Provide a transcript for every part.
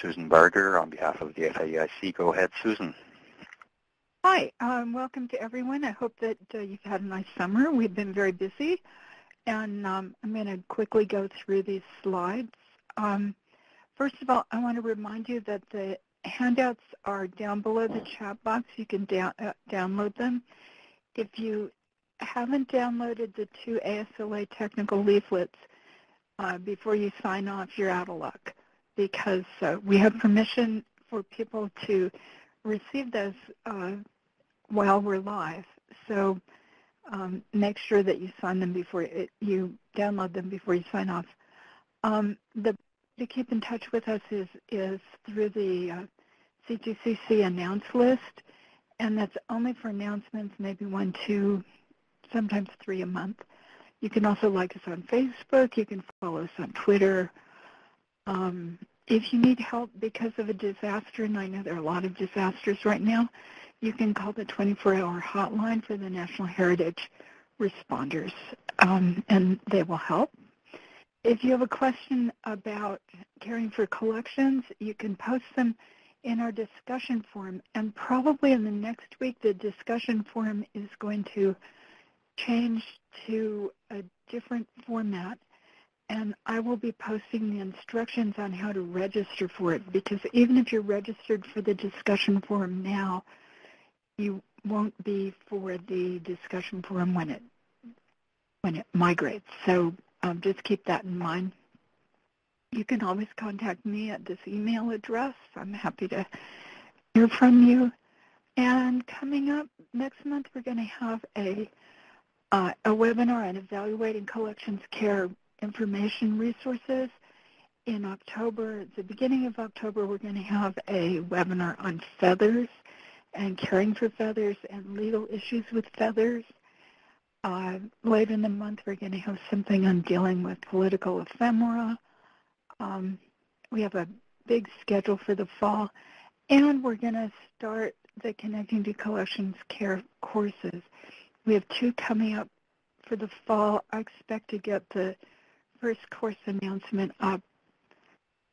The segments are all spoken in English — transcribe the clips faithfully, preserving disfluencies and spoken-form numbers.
Susan Barger on behalf of the F A I C. Go ahead, Susan. Hi, um, welcome to everyone. I hope that uh, you've had a nice summer. We've been very busy, and um, I'm going to quickly go through these slides. Um, first of all, I want to remind you that the handouts are down below the chat box. You can down, uh, download them. If you haven't downloaded the two A S L A technical leaflets uh, before you sign off, you're out of luck, because uh, we have permission for people to receive those uh, while we're live. So um, make sure that you sign them before it, you download them before you sign off. Um, the to keep in touch with us is is through the uh, C G C C announce list, and that's only for announcements, maybe one, two, sometimes three a month. You can also like us on Facebook. You can follow us on Twitter. Um, if you need help because of a disaster, and I know there are a lot of disasters right now, you can call the twenty-four hour hotline for the National Heritage Responders, um, and they will help. If you have a question about caring for collections, you can post them in our discussion forum, and probably in the next week the discussion forum is going to change to a different format, and I will be posting the instructions on how to register for it, because even if you're registered for the discussion forum now, you won't be for the discussion forum when it when it migrates. So Um, just keep that in mind. You can always contact me at this email address. I'm happy to hear from you. And coming up next month, we're going to have a, uh, a webinar on evaluating collections care information resources. In October, at the beginning of October, we're going to have a webinar on feathers and caring for feathers and legal issues with feathers. Uh, later in the month, we're going to have something on dealing with political ephemera. Um, we have a big schedule for the fall, and we're going to start the Connecting to Collections Care courses. We have two coming up for the fall. I expect to get the first course announcement up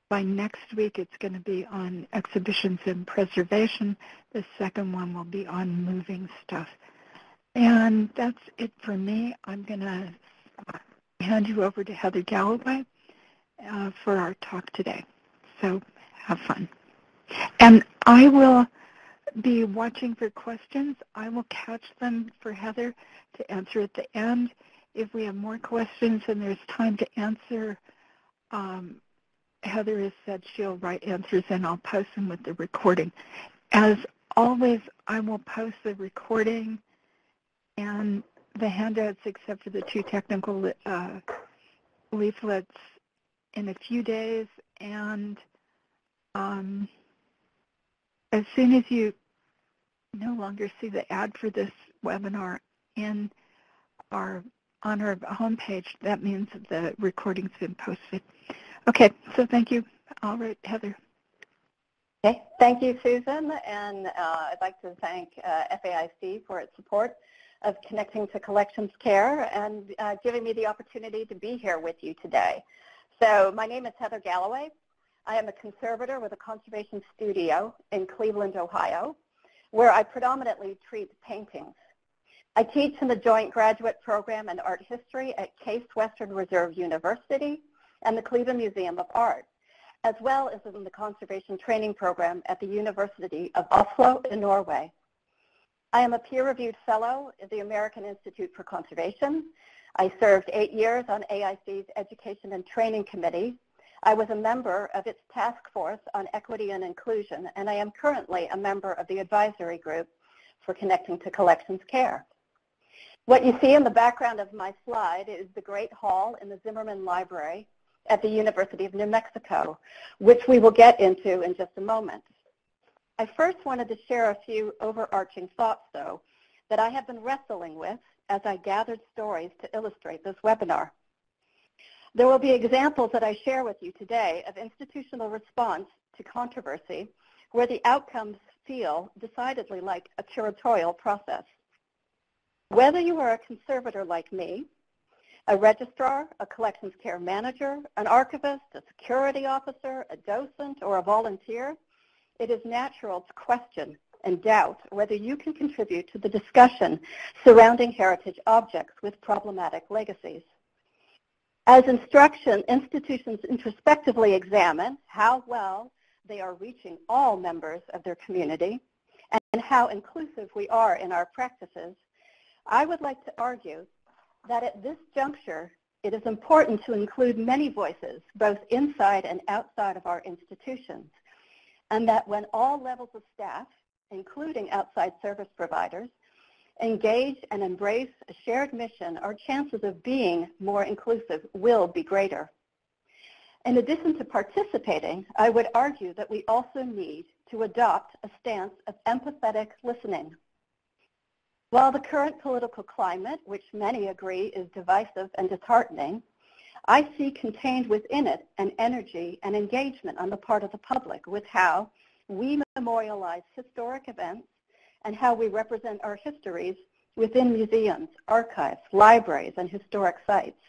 by next week. It's going to be on exhibitions and preservation. The second one will be on moving stuff. And that's it for me. I'm going to hand you over to Heather Galloway uh, for our talk today. So have fun. And I will be watching for questions. I will catch them for Heather to answer at the end. If we have more questions and there's time to answer, um, Heather has said she'll write answers, and I'll post them with the recording. As always, I will post the recording and the handouts, except for the two technical uh, leaflets, in a few days. And um, as soon as you no longer see the ad for this webinar in our on our homepage, that means the recording's been posted. Okay, so thank you. All right, Heather. Okay, thank you, Susan, and uh, I'd like to thank uh, F A I C for its support of Connecting to Collections Care and uh, giving me the opportunity to be here with you today. So my name is Heather Galloway. I am a conservator with a conservation studio in Cleveland, Ohio, where I predominantly treat paintings. I teach in the Joint Graduate Program in Art History at Case Western Reserve University and the Cleveland Museum of Art, as well as in the Conservation Training Program at the University of Oslo in Norway. I am a peer-reviewed fellow at the American Institute for Conservation. I served eight years on A I C's Education and Training Committee. I was a member of its task force on equity and inclusion, and I am currently a member of the advisory group for Connecting to Collections Care. What you see in the background of my slide is the Great Hall in the Zimmerman Library at the University of New Mexico, which we will get into in just a moment. I first wanted to share a few overarching thoughts, though, that I have been wrestling with as I gathered stories to illustrate this webinar. There will be examples that I share with you today of institutional response to controversy where the outcomes feel decidedly like a curatorial process. Whether you are a conservator like me, a registrar, a collections care manager, an archivist, a security officer, a docent, or a volunteer, it is natural to question and doubt whether you can contribute to the discussion surrounding heritage objects with problematic legacies. As instruction, institutions introspectively examine how well they are reaching all members of their community and how inclusive we are in our practices, I would like to argue that at this juncture, it is important to include many voices, both inside and outside of our institutions, and that when all levels of staff, including outside service providers, engage and embrace a shared mission, our chances of being more inclusive will be greater. In addition to participating, I would argue that we also need to adopt a stance of empathetic listening. While the current political climate, which many agree is divisive and disheartening, I see contained within it an energy and engagement on the part of the public with how we memorialize historic events and how we represent our histories within museums, archives, libraries, and historic sites.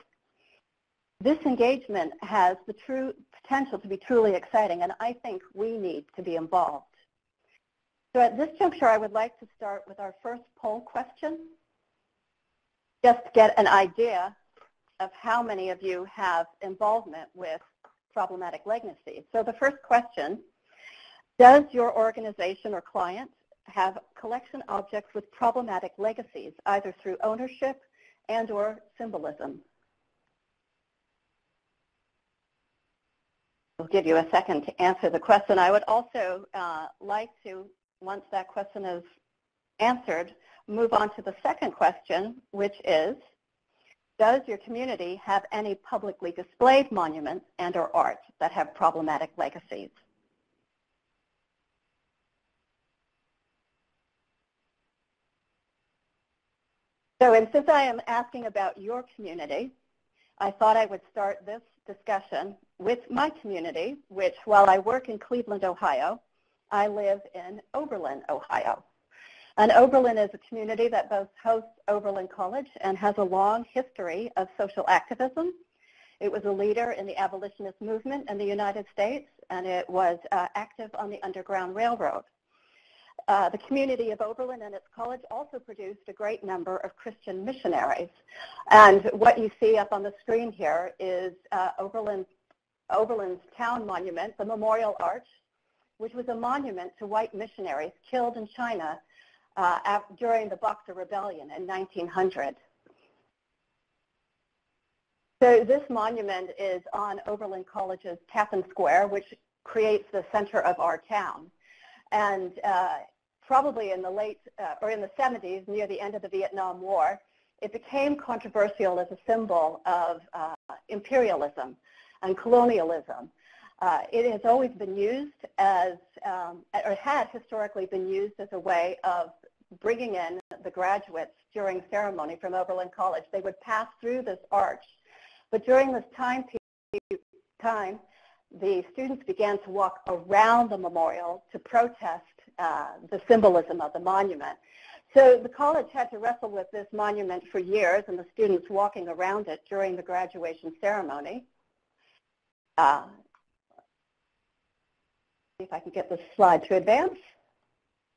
This engagement has the true potential to be truly exciting, and I think we need to be involved. So at this juncture, I would like to start with our first poll question, just to get an idea of how many of you have involvement with problematic legacies. So the first question, does your organization or client have collection objects with problematic legacies, either through ownership and or symbolism? We'll give you a second to answer the question. I would also uh, like to, once that question is answered, move on to the second question, which is, does your community have any publicly displayed monuments and or art that have problematic legacies? So, and since I am asking about your community, I thought I would start this discussion with my community, which, while I work in Cleveland, Ohio, I live in Oberlin, Ohio. And Oberlin is a community that both hosts Oberlin College and has a long history of social activism. It was a leader in the abolitionist movement in the United States, and it was uh, active on the Underground Railroad. Uh, the community of Oberlin and its college also produced a great number of Christian missionaries. And what you see up on the screen here is uh, Oberlin, Oberlin's town monument, the Memorial Arch, which was a monument to white missionaries killed in China uh, after, during the Boxer Rebellion in nineteen hundred. So this monument is on Oberlin College's Tappan Square, which creates the center of our town. And uh, probably in the late, uh, or in the seventies, near the end of the Vietnam War, it became controversial as a symbol of uh, imperialism and colonialism. Uh, it has always been used as, um, or had historically been used as a way of bringing in the graduates during ceremony from Oberlin College. They would pass through this arch, but during this time period, time, the students began to walk around the memorial to protest uh, the symbolism of the monument. So the college had to wrestle with this monument for years and the students walking around it during the graduation ceremony. Uh, see if I can get this slide to advance.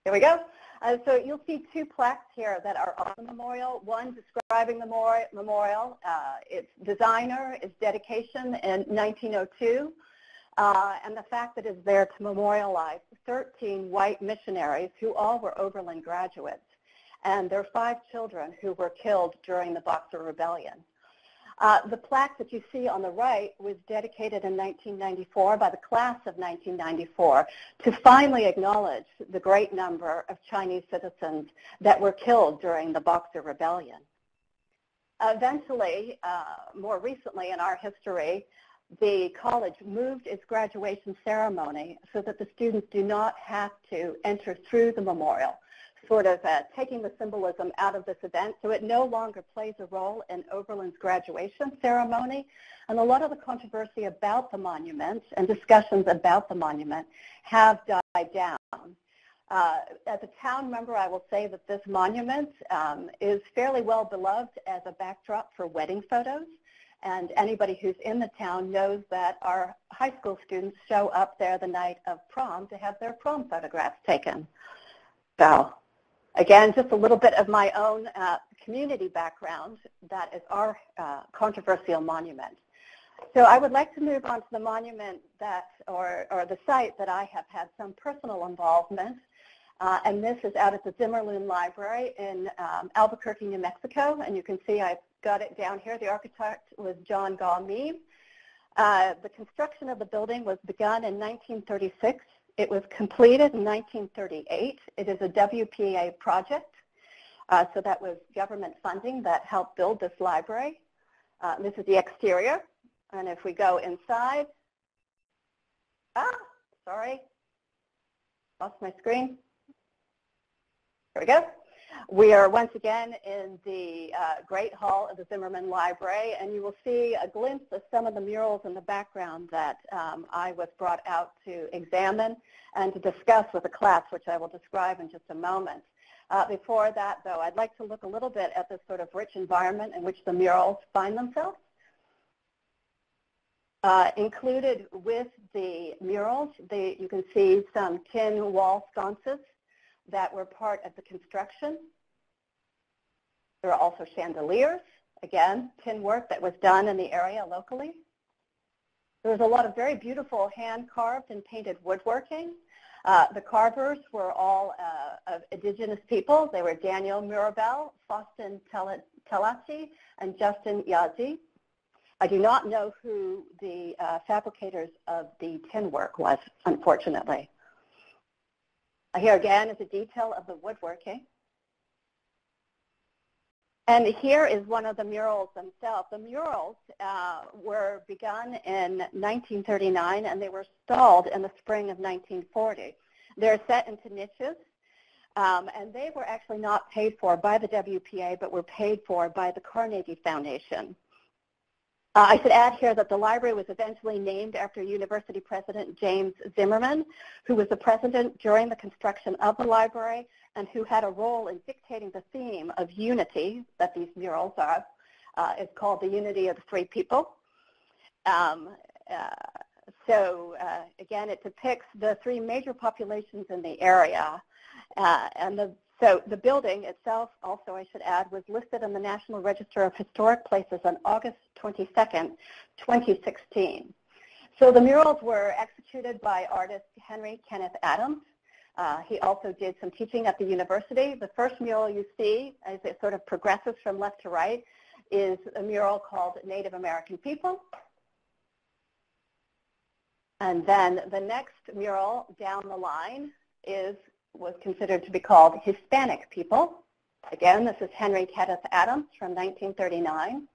Here we go. Uh, so you'll see two plaques here that are on the memorial, one describing the mor- memorial. Uh, its designer, its dedication in nineteen oh two. Uh, and the fact that it's there to memorialize thirteen white missionaries who all were Oberlin graduates, and their five children who were killed during the Boxer Rebellion. Uh, the plaque that you see on the right was dedicated in nineteen ninety-four by the class of nineteen ninety-four to finally acknowledge the great number of Chinese citizens that were killed during the Boxer Rebellion. Eventually, uh, more recently in our history, the college moved its graduation ceremony so that the students do not have to enter through the memorial, sort of uh, taking the symbolism out of this event. So it no longer plays a role in Oberlin's graduation ceremony. And a lot of the controversy about the monuments and discussions about the monument have died down. Uh, as a town member, I will say that this monument um, is fairly well beloved as a backdrop for wedding photos. And anybody who's in the town knows that our high school students show up there the night of prom to have their prom photographs taken. So, again, just a little bit of my own uh, community background. That is our uh, controversial monument. So I would like to move on to the monument that, or, or the site that I have had some personal involvement. Uh, and this is out at the Zimmerman Library in um, Albuquerque, New Mexico. And you can see I've got it down here. The architect was John Gaw Mee. Uh, the construction of the building was begun in nineteen thirty-six. It was completed in nineteen thirty-eight. It is a W P A project. Uh, so that was government funding that helped build this library. Uh, this is the exterior. And if we go inside, ah, sorry, lost my screen. There we go. We are once again in the uh, Great Hall of the Zimmerman Library, and you will see a glimpse of some of the murals in the background that um, I was brought out to examine and to discuss with the class, which I will describe in just a moment. Uh, before that, though, I'd like to look a little bit at this sort of rich environment in which the murals find themselves. Uh, included with the murals, they, you can see some tin wall sconces that were part of the construction. There are also chandeliers, again, tin work that was done in the area locally. There was a lot of very beautiful hand-carved and painted woodworking. Uh, the carvers were all uh, of indigenous people. They were Daniel Mirabel, Faustin Talachi, and Justin Yazzie. I do not know who the uh, fabricators of the tin work was, unfortunately. Here again is a detail of the woodworking. And here is one of the murals themselves. The murals uh, were begun in nineteen thirty-nine, and they were stalled in the spring of nineteen forty. They're set into niches, um, and they were actually not paid for by the W P A, but were paid for by the Carnegie Foundation. Uh, I should add here that the library was eventually named after University President James Zimmerman, who was the president during the construction of the library and who had a role in dictating the theme of unity that these murals are. Uh, it's called The Unity of the Free People. Um, uh, so uh, again, it depicts the three major populations in the area. Uh, and the, so the building itself, also I should add, was listed in the National Register of Historic Places on August twenty-second, twenty sixteen. So the murals were executed by artist Henry Kenneth Adams. Uh, he also did some teaching at the university. The first mural you see, as it sort of progresses from left to right, is a mural called Native American People. And then the next mural down the line is was considered to be called Hispanic People. Again, this is Henry Kenneth Adams from nineteen thirty-nine.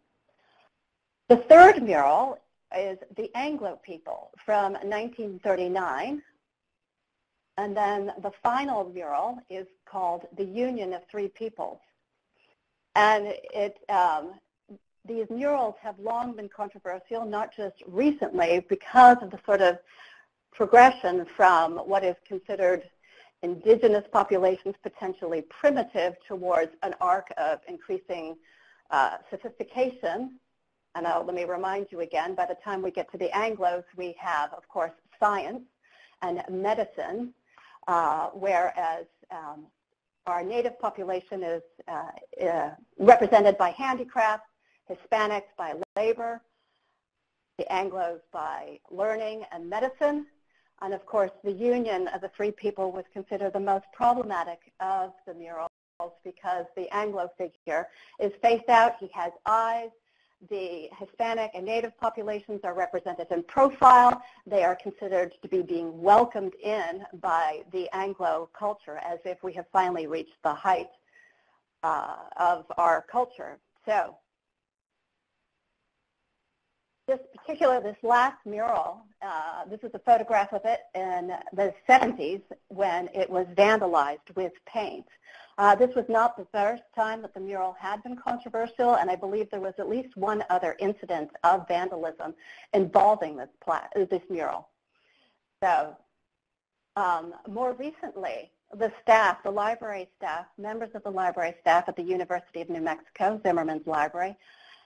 The third mural is the Anglo People from nineteen thirty-nine. And then the final mural is called The Union of Three Peoples. And it, um, these murals have long been controversial, not just recently, because of the sort of progression from what is considered indigenous populations, potentially primitive, towards an arc of increasing uh, sophistication. And I'll, let me remind you again, by the time we get to the Anglos, we have, of course, science and medicine, uh, whereas um, our native population is uh, uh, represented by handicraft, Hispanics by labor, the Anglos by learning and medicine. And of course, the union of the three people was considered the most problematic of the murals because the Anglo figure is faced out, he has eyes, the Hispanic and Native populations are represented in profile, they are considered to be being welcomed in by the Anglo culture as if we have finally reached the height uh, of our culture. So, this particular, this last mural, uh, this is a photograph of it in the seventies when it was vandalized with paint. Uh, this was not the first time that the mural had been controversial, and I believe there was at least one other incident of vandalism involving this, pla this mural. So um, more recently, the staff, the library staff, members of the library staff at the University of New Mexico, Zimmerman's Library,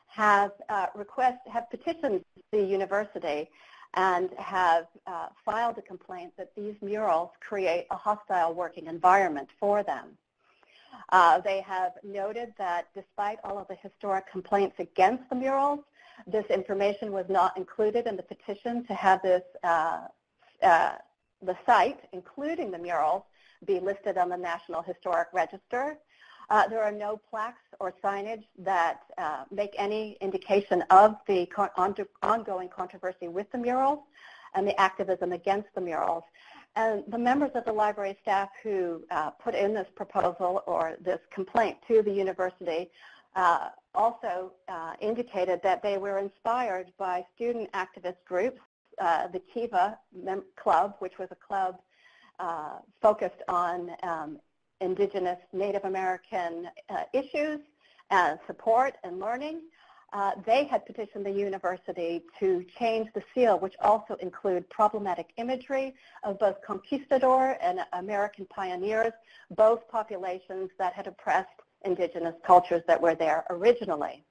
have uh, request, have petitioned the university and have uh, filed a complaint that these murals create a hostile working environment for them. Uh, they have noted that despite all of the historic complaints against the murals, this information was not included in the petition to have this uh, uh, the site, including the murals, be listed on the National Historic Register. Uh, there are no plaques or signage that uh, make any indication of the con on ongoing controversy with the murals and the activism against the murals. And the members of the library staff who uh, put in this proposal or this complaint to the university uh, also uh, indicated that they were inspired by student activist groups, uh, the Kiva Mem Club, which was a club uh, focused on um, Indigenous Native American uh, issues and support and learning. Uh, they had petitioned the university to change the seal, which also include problematic imagery of both conquistador and American pioneers, both populations that had oppressed indigenous cultures that were there originally.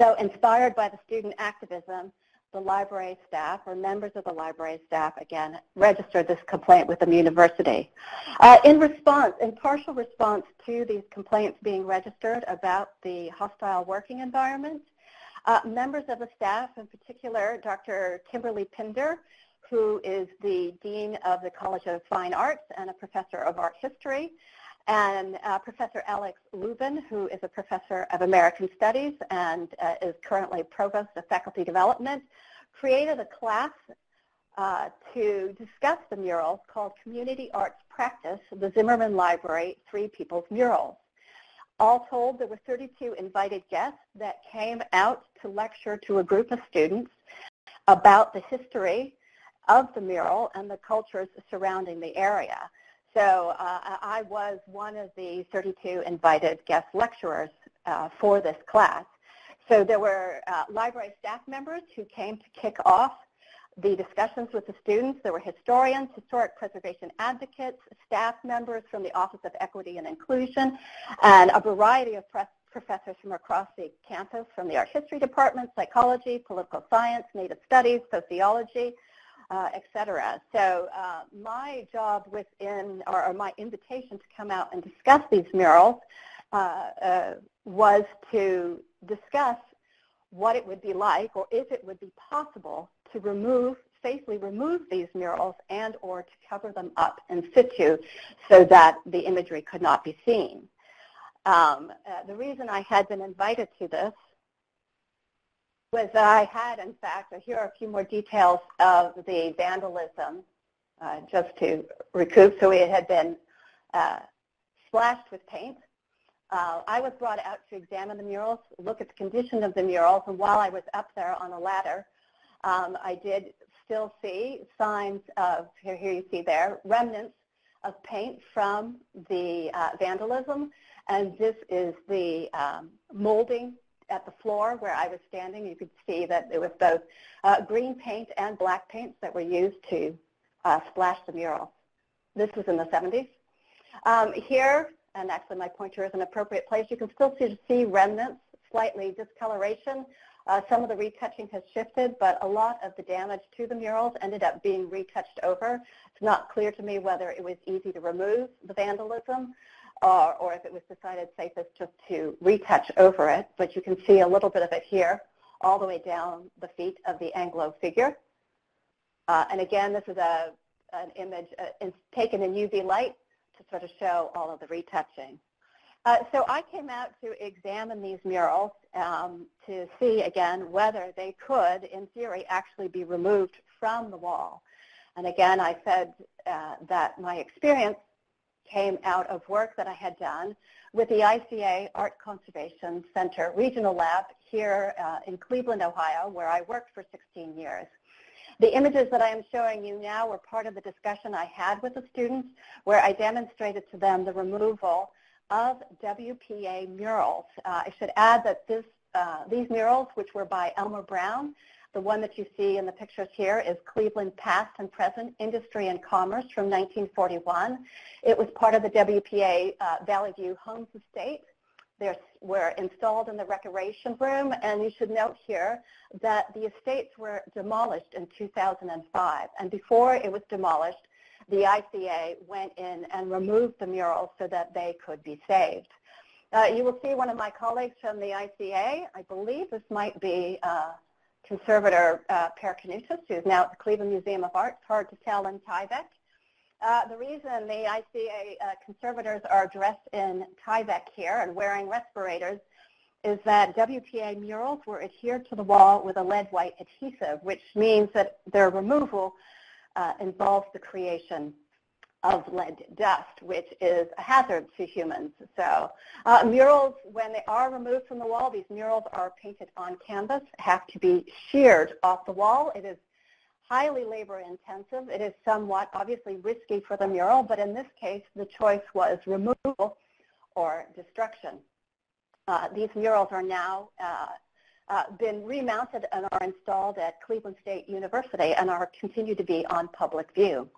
So inspired by the student activism, the library staff, or members of the library staff, again, registered this complaint with the university. Uh, in response, in partial response to these complaints being registered about the hostile working environment, uh, members of the staff, in particular Doctor Kimberly Pinder, who is the Dean of the College of Fine Arts and a Professor of Art History, and uh, Professor Alex Lubin, who is a professor of American Studies and uh, is currently provost of faculty development, created a class uh, to discuss the murals called Community Arts Practice, the Zimmerman Library, Three People's Murals. All told, there were thirty-two invited guests that came out to lecture to a group of students about the history of the mural and the cultures surrounding the area. So uh, I was one of the thirty-two invited guest lecturers uh, for this class. So there were uh, library staff members who came to kick off the discussions with the students. There were historians, historic preservation advocates, staff members from the Office of Equity and Inclusion, and a variety of professors from across the campus, from the Art History Department, Psychology, Political Science, Native Studies, Sociology, Uh, et cetera. So uh, my job within, or, or my invitation to come out and discuss these murals uh, uh, was to discuss what it would be like, or if it would be possible, to remove, safely remove these murals and or to cover them up in situ so that the imagery could not be seen. Um, uh, the reason I had been invited to this was that I had, in fact, here are a few more details of the vandalism, uh, just to recoup. So it had been uh, splashed with paint. Uh, I was brought out to examine the murals, look at the condition of the murals, and while I was up there on a ladder, um, I did still see signs of, here, here you see there, remnants of paint from the uh, vandalism, and this is the um, molding at the floor where I was standing. You could see that it was both uh, green paint and black paints that were used to uh, splash the mural. This was in the seventies. Um, here, and actually my pointer is an appropriate place, you can still see, see remnants, slightly discoloration. Uh, some of the retouching has shifted, but a lot of the damage to the murals ended up being retouched over. It's not clear to me whether it was easy to remove the vandalism, Or, or if it was decided safest just to retouch over it, but you can see a little bit of it here, all the way down the feet of the Anglo figure. Uh, and again, this is a, an image uh, taken in U V light to sort of show all of the retouching. Uh, so I came out to examine these murals um, to see, again, whether they could, in theory, actually be removed from the wall. And again, I said uh, that my experience came out of work that I had done with the I C A Art Conservation Center Regional Lab here uh, in Cleveland, Ohio, where I worked for sixteen years. The images that I am showing you now were part of the discussion I had with the students, where I demonstrated to them the removal of W P A murals. Uh, I should add that this uh, these murals, which were by Elmer Brown. The one that you see in the pictures here is Cleveland Past and Present, Industry and Commerce from nineteen forty-one. It was part of the W P A uh, Valley View Homes Estate. They were installed in the recreation room, and you should note here that the estates were demolished in two thousand five. And before it was demolished, the I C A went in and removed the murals so that they could be saved. Uh, you will see one of my colleagues from the I C A. I believe this might be uh, Conservator uh, Per Knutas, who's now at the Cleveland Museum of Art. It's hard to tell in Tyvek. Uh, the reason the I C A uh, conservators are dressed in Tyvek here and wearing respirators is that W P A murals were adhered to the wall with a lead white adhesive, which means that their removal uh, involves the creation of lead dust, which is a hazard to humans. So uh, murals, when they are removed from the wall, these murals are painted on canvas, have to be sheared off the wall. It is highly labor intensive. It is somewhat obviously risky for the mural, but in this case, the choice was removal or destruction. Uh, these murals are now uh, uh, been remounted and are installed at Cleveland State University and are continue to be on public view.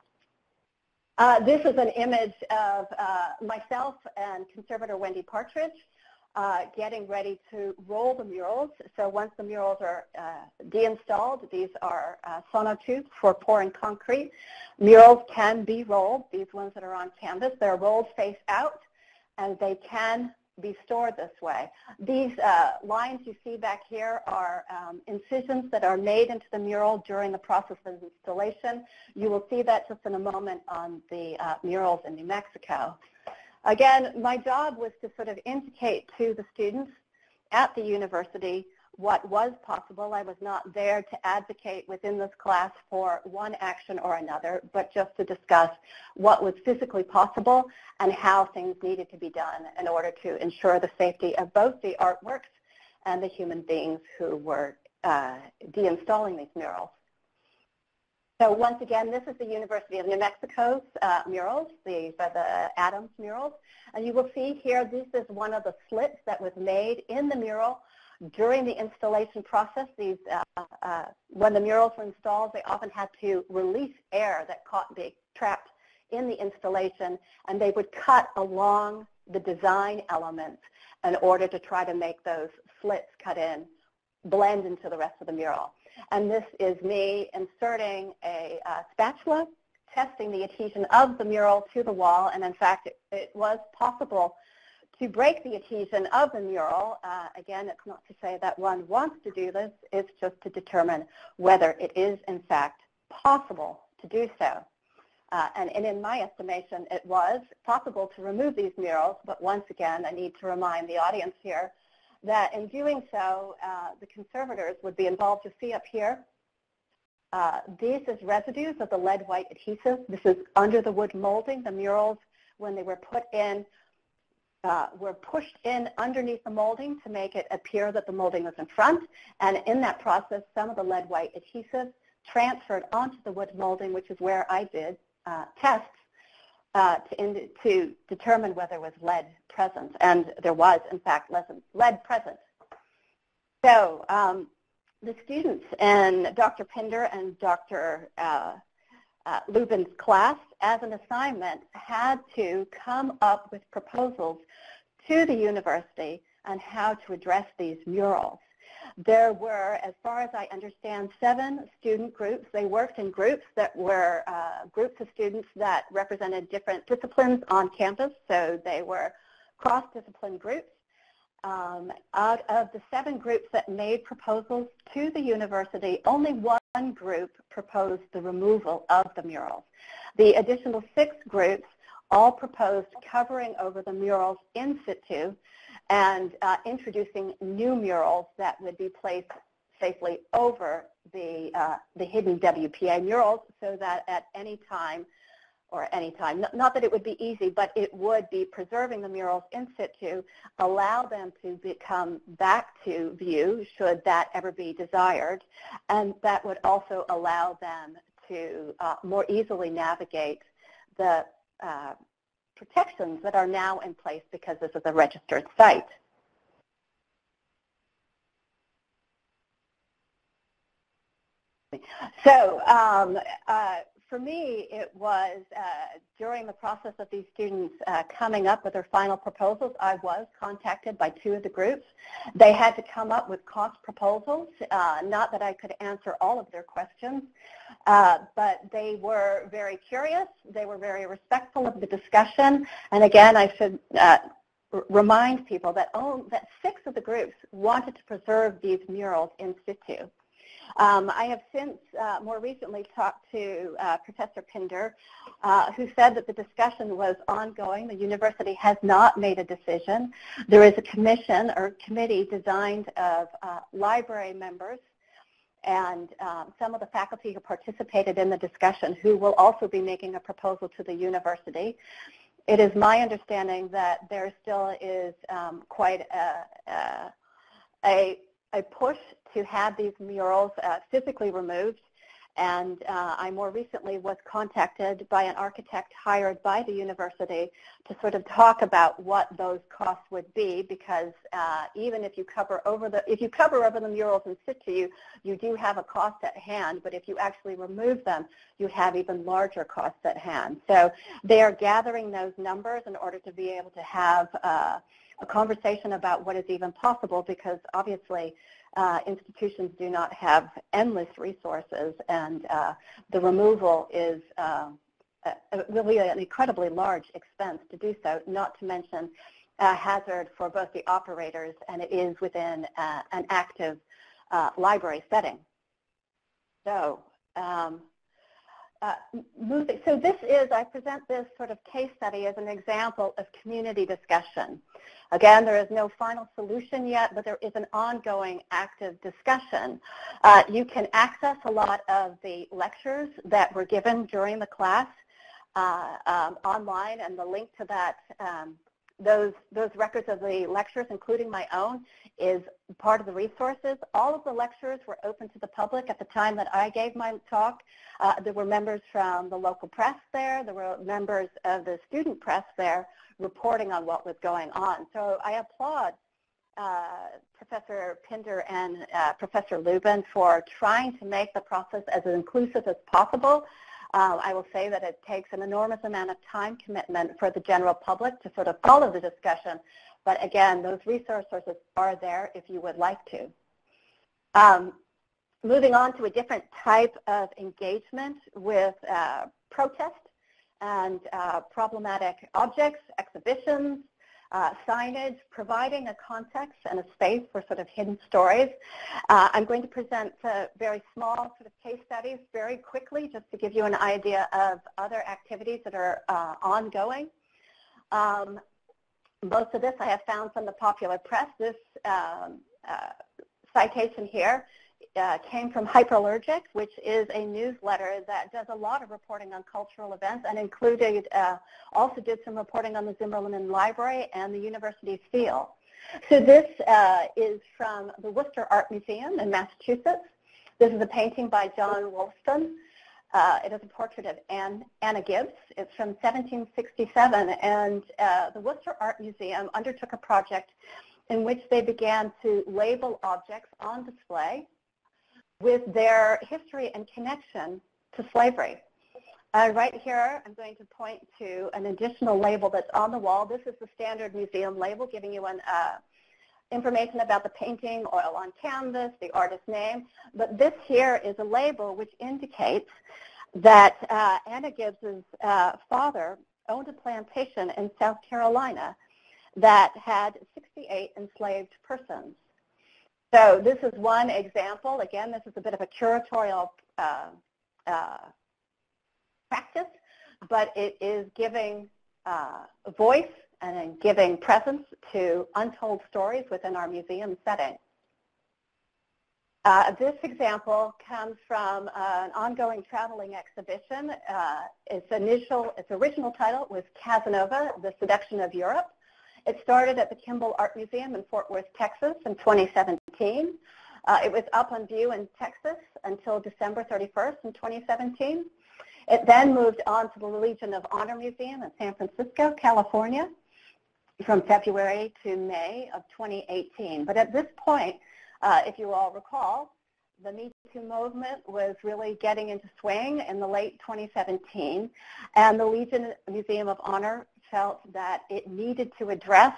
Uh, this is an image of uh, myself and Conservator Wendy Partridge uh, getting ready to roll the murals. So once the murals are uh, deinstalled, these are uh, sonotubes for pouring concrete. Murals can be rolled. These ones that are on canvas, they're rolled face out, and they can be stored this way. These uh, lines you see back here are um, incisions that are made into the mural during the process of installation. You will see that just in a moment on the uh, murals in New Mexico. Again, my job was to sort of indicate to the students at the university what was possible. I was not there to advocate within this class for one action or another, but just to discuss what was physically possible and how things needed to be done in order to ensure the safety of both the artworks and the human beings who were uh, deinstalling these murals. So once again, this is the University of New Mexico's uh, murals, the, the Adams murals. And you will see here, this is one of the slits that was made in the mural during the installation process. These, uh, uh, when the murals were installed, they often had to release air that caught being trapped in the installation, and they would cut along the design elements in order to try to make those slits cut in, blend into the rest of the mural. And this is me inserting a uh, spatula, testing the adhesion of the mural to the wall, and in fact, it, it was possible to break the adhesion of the mural. Uh, again, it's not to say that one wants to do this, it's just to determine whether it is, in fact, possible to do so. Uh, and, and in my estimation, it was possible to remove these murals, but once again, I need to remind the audience here that in doing so, uh, the conservators would be involved. You see up here, uh, this is residues of the lead-white adhesive. This is under the wood molding. The murals, when they were put in, Uh, were pushed in underneath the molding to make it appear that the molding was in front. And in that process, some of the lead white adhesive transferred onto the wood molding, which is where I did uh, tests uh, to, in, to determine whether there was lead present. And there was, in fact, lead present. So um, the students and Doctor Pinder and Doctor Uh, Uh, Lubin's class, as an assignment, had to come up with proposals to the university on how to address these murals. There were, as far as I understand, seven student groups. They worked in groups that were uh, groups of students that represented different disciplines on campus, so they were cross-discipline groups. Um, out of the seven groups that made proposals to the university, only one One group proposed the removal of the murals. The additional six groups all proposed covering over the murals in situ and uh, introducing new murals that would be placed safely over the, uh, the hidden W P A murals so that at any time, or any time, not that it would be easy, but it would be preserving the murals in situ, allow them to become back to view should that ever be desired, and that would also allow them to uh, more easily navigate the uh, protections that are now in place because this is a registered site. me. So um, uh, for me, it was uh, during the process of these students uh, coming up with their final proposals, I was contacted by two of the groups. They had to come up with cost proposals, uh, not that I could answer all of their questions, uh, but they were very curious, they were very respectful of the discussion, and again, I should uh, remind people that, oh, that six of the groups wanted to preserve these murals in situ. Um, I have since uh, more recently talked to uh, Professor Pinder, uh, who said that the discussion was ongoing. The university has not made a decision. There is a commission or committee designed of uh, library members and um, some of the faculty who participated in the discussion who will also be making a proposal to the university. It is my understanding that there still is um, quite a, a, a I push to have these murals uh, physically removed, and uh, I more recently was contacted by an architect hired by the university to sort of talk about what those costs would be, because uh, even if you cover over the if you cover over the murals in situ, you, you do have a cost at hand, but if you actually remove them, you have even larger costs at hand. So they are gathering those numbers in order to be able to have uh, a conversation about what is even possible, because obviously uh, institutions do not have endless resources, and uh, the removal is uh, a, really an incredibly large expense to do so, not to mention a hazard for both the operators, and it is within uh, an active uh, library setting. So. Um, Uh, moving. So this is, I present this sort of case study as an example of community discussion. Again, there is no final solution yet, but there is an ongoing active discussion. Uh, you can access a lot of the lectures that were given during the class uh, um, online, and the link to that, um, those, those records of the lectures, including my own, is part of the resources. All of the lectures were open to the public at the time that I gave my talk. Uh, there were members from the local press there. There were members of the student press there reporting on what was going on. So I applaud uh, Professor Pinder and uh, Professor Lubin for trying to make the process as inclusive as possible. Uh, I will say that it takes an enormous amount of time commitment for the general public to sort of follow the discussion. But again, those resource sources are there if you would like to. Um, moving on to a different type of engagement with uh, protest and uh, problematic objects, exhibitions, uh, signage, providing a context and a space for sort of hidden stories. Uh, I'm going to present uh, very small sort of case studies very quickly just to give you an idea of other activities that are uh, ongoing. Um, Most of this I have found from the popular press. This um, uh, citation here uh, came from Hyperallergic, which is a newsletter that does a lot of reporting on cultural events, and included uh, also did some reporting on the Zimmerman Library and the University Field. So this uh, is from the Worcester Art Museum in Massachusetts. This is a painting by John Wolfson. Uh, it is a portrait of Anne, Anna Gibbs. It's from seventeen sixty-seven, and uh, the Worcester Art Museum undertook a project in which they began to label objects on display with their history and connection to slavery. Uh, right here, I'm going to point to an additional label that's on the wall. This is the standard museum label, giving you an uh, information about the painting, oil on canvas, the artist's name, but this here is a label which indicates that uh, Anna Gibbs's uh, father owned a plantation in South Carolina that had sixty-eight enslaved persons. So this is one example. Again, this is a bit of a curatorial uh, uh, practice, but it is giving uh, voice and in giving presence to untold stories within our museum setting. Uh, this example comes from uh, an ongoing traveling exhibition. Uh, its initial, its original title was Casanova, The Seduction of Europe. It started at the Kimball Art Museum in Fort Worth, Texas in twenty seventeen. Uh, it was up on view in Texas until December thirty-first in twenty seventeen. It then moved on to the Legion of Honor Museum in San Francisco, California, from February to May of twenty eighteen. But at this point, uh, if you all recall, the Me Too movement was really getting into swing in the late twenty seventeen, and the Legion Museum of Honor felt that it needed to address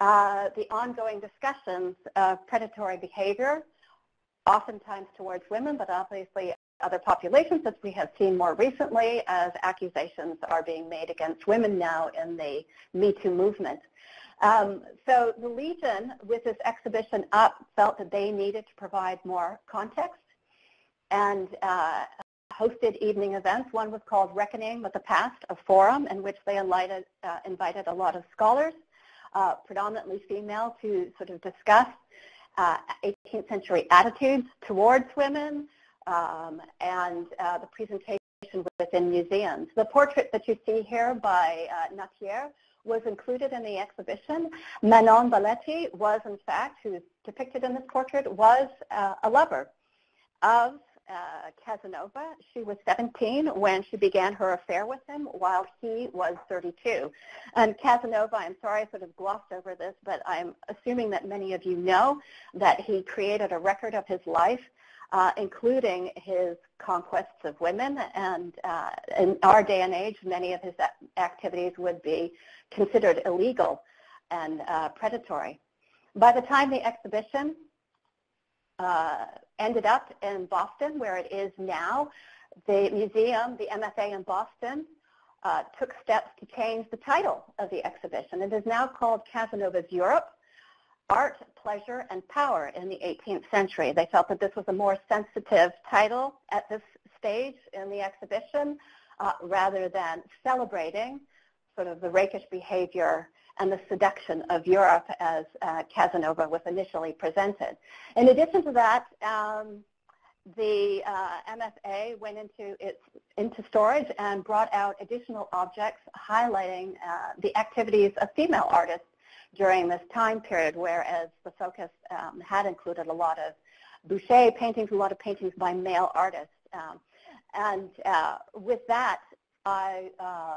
uh, the ongoing discussions of predatory behavior, oftentimes towards women, but obviously other populations, as we have seen more recently as accusations are being made against women now in the Me Too movement. Um, so the Legion, with this exhibition up, felt that they needed to provide more context and uh, hosted evening events. One was called Reckoning with the Past, a forum in which they invited, uh, invited a lot of scholars, uh, predominantly female, to sort of discuss uh, eighteenth century attitudes towards women, Um, and uh, the presentation within museums. The portrait that you see here by uh, Natier was included in the exhibition. Manon Baletti was, in fact, who is depicted in this portrait, was uh, a lover of uh, Casanova. She was seventeen when she began her affair with him, while he was thirty-two. And Casanova, I'm sorry I sort of glossed over this, but I'm assuming that many of you know that he created a record of his life, Uh, including his conquests of women, and uh, in our day and age, many of his activities would be considered illegal and uh, predatory. By the time the exhibition uh, ended up in Boston, where it is now, the museum, the M F A in Boston, uh, took steps to change the title of the exhibition. It is now called Casanova's Europe: Art, Pleasure, and Power in the eighteenth Century. They felt that this was a more sensitive title at this stage in the exhibition, uh, rather than celebrating sort of the rakish behavior and the seduction of Europe as uh, Casanova was initially presented. In addition to that, um, the uh, M F A went into its into storage and brought out additional objects highlighting uh, the activities of female artists during this time period, whereas the focus um, had included a lot of Boucher paintings, a lot of paintings by male artists. Um, and uh, with that, I uh,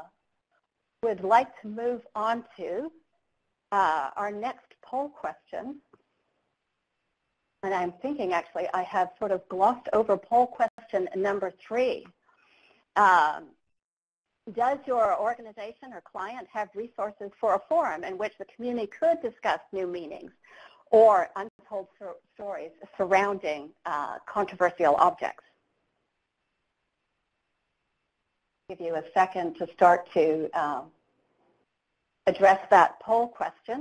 would like to move on to uh, our next poll question. And I'm thinking, actually, I have sort of glossed over poll question number three. Um, Does your organization or client have resources for a forum in which the community could discuss new meanings or untold sur stories surrounding uh, controversial objects? I'll give you a second to start to um, address that poll question.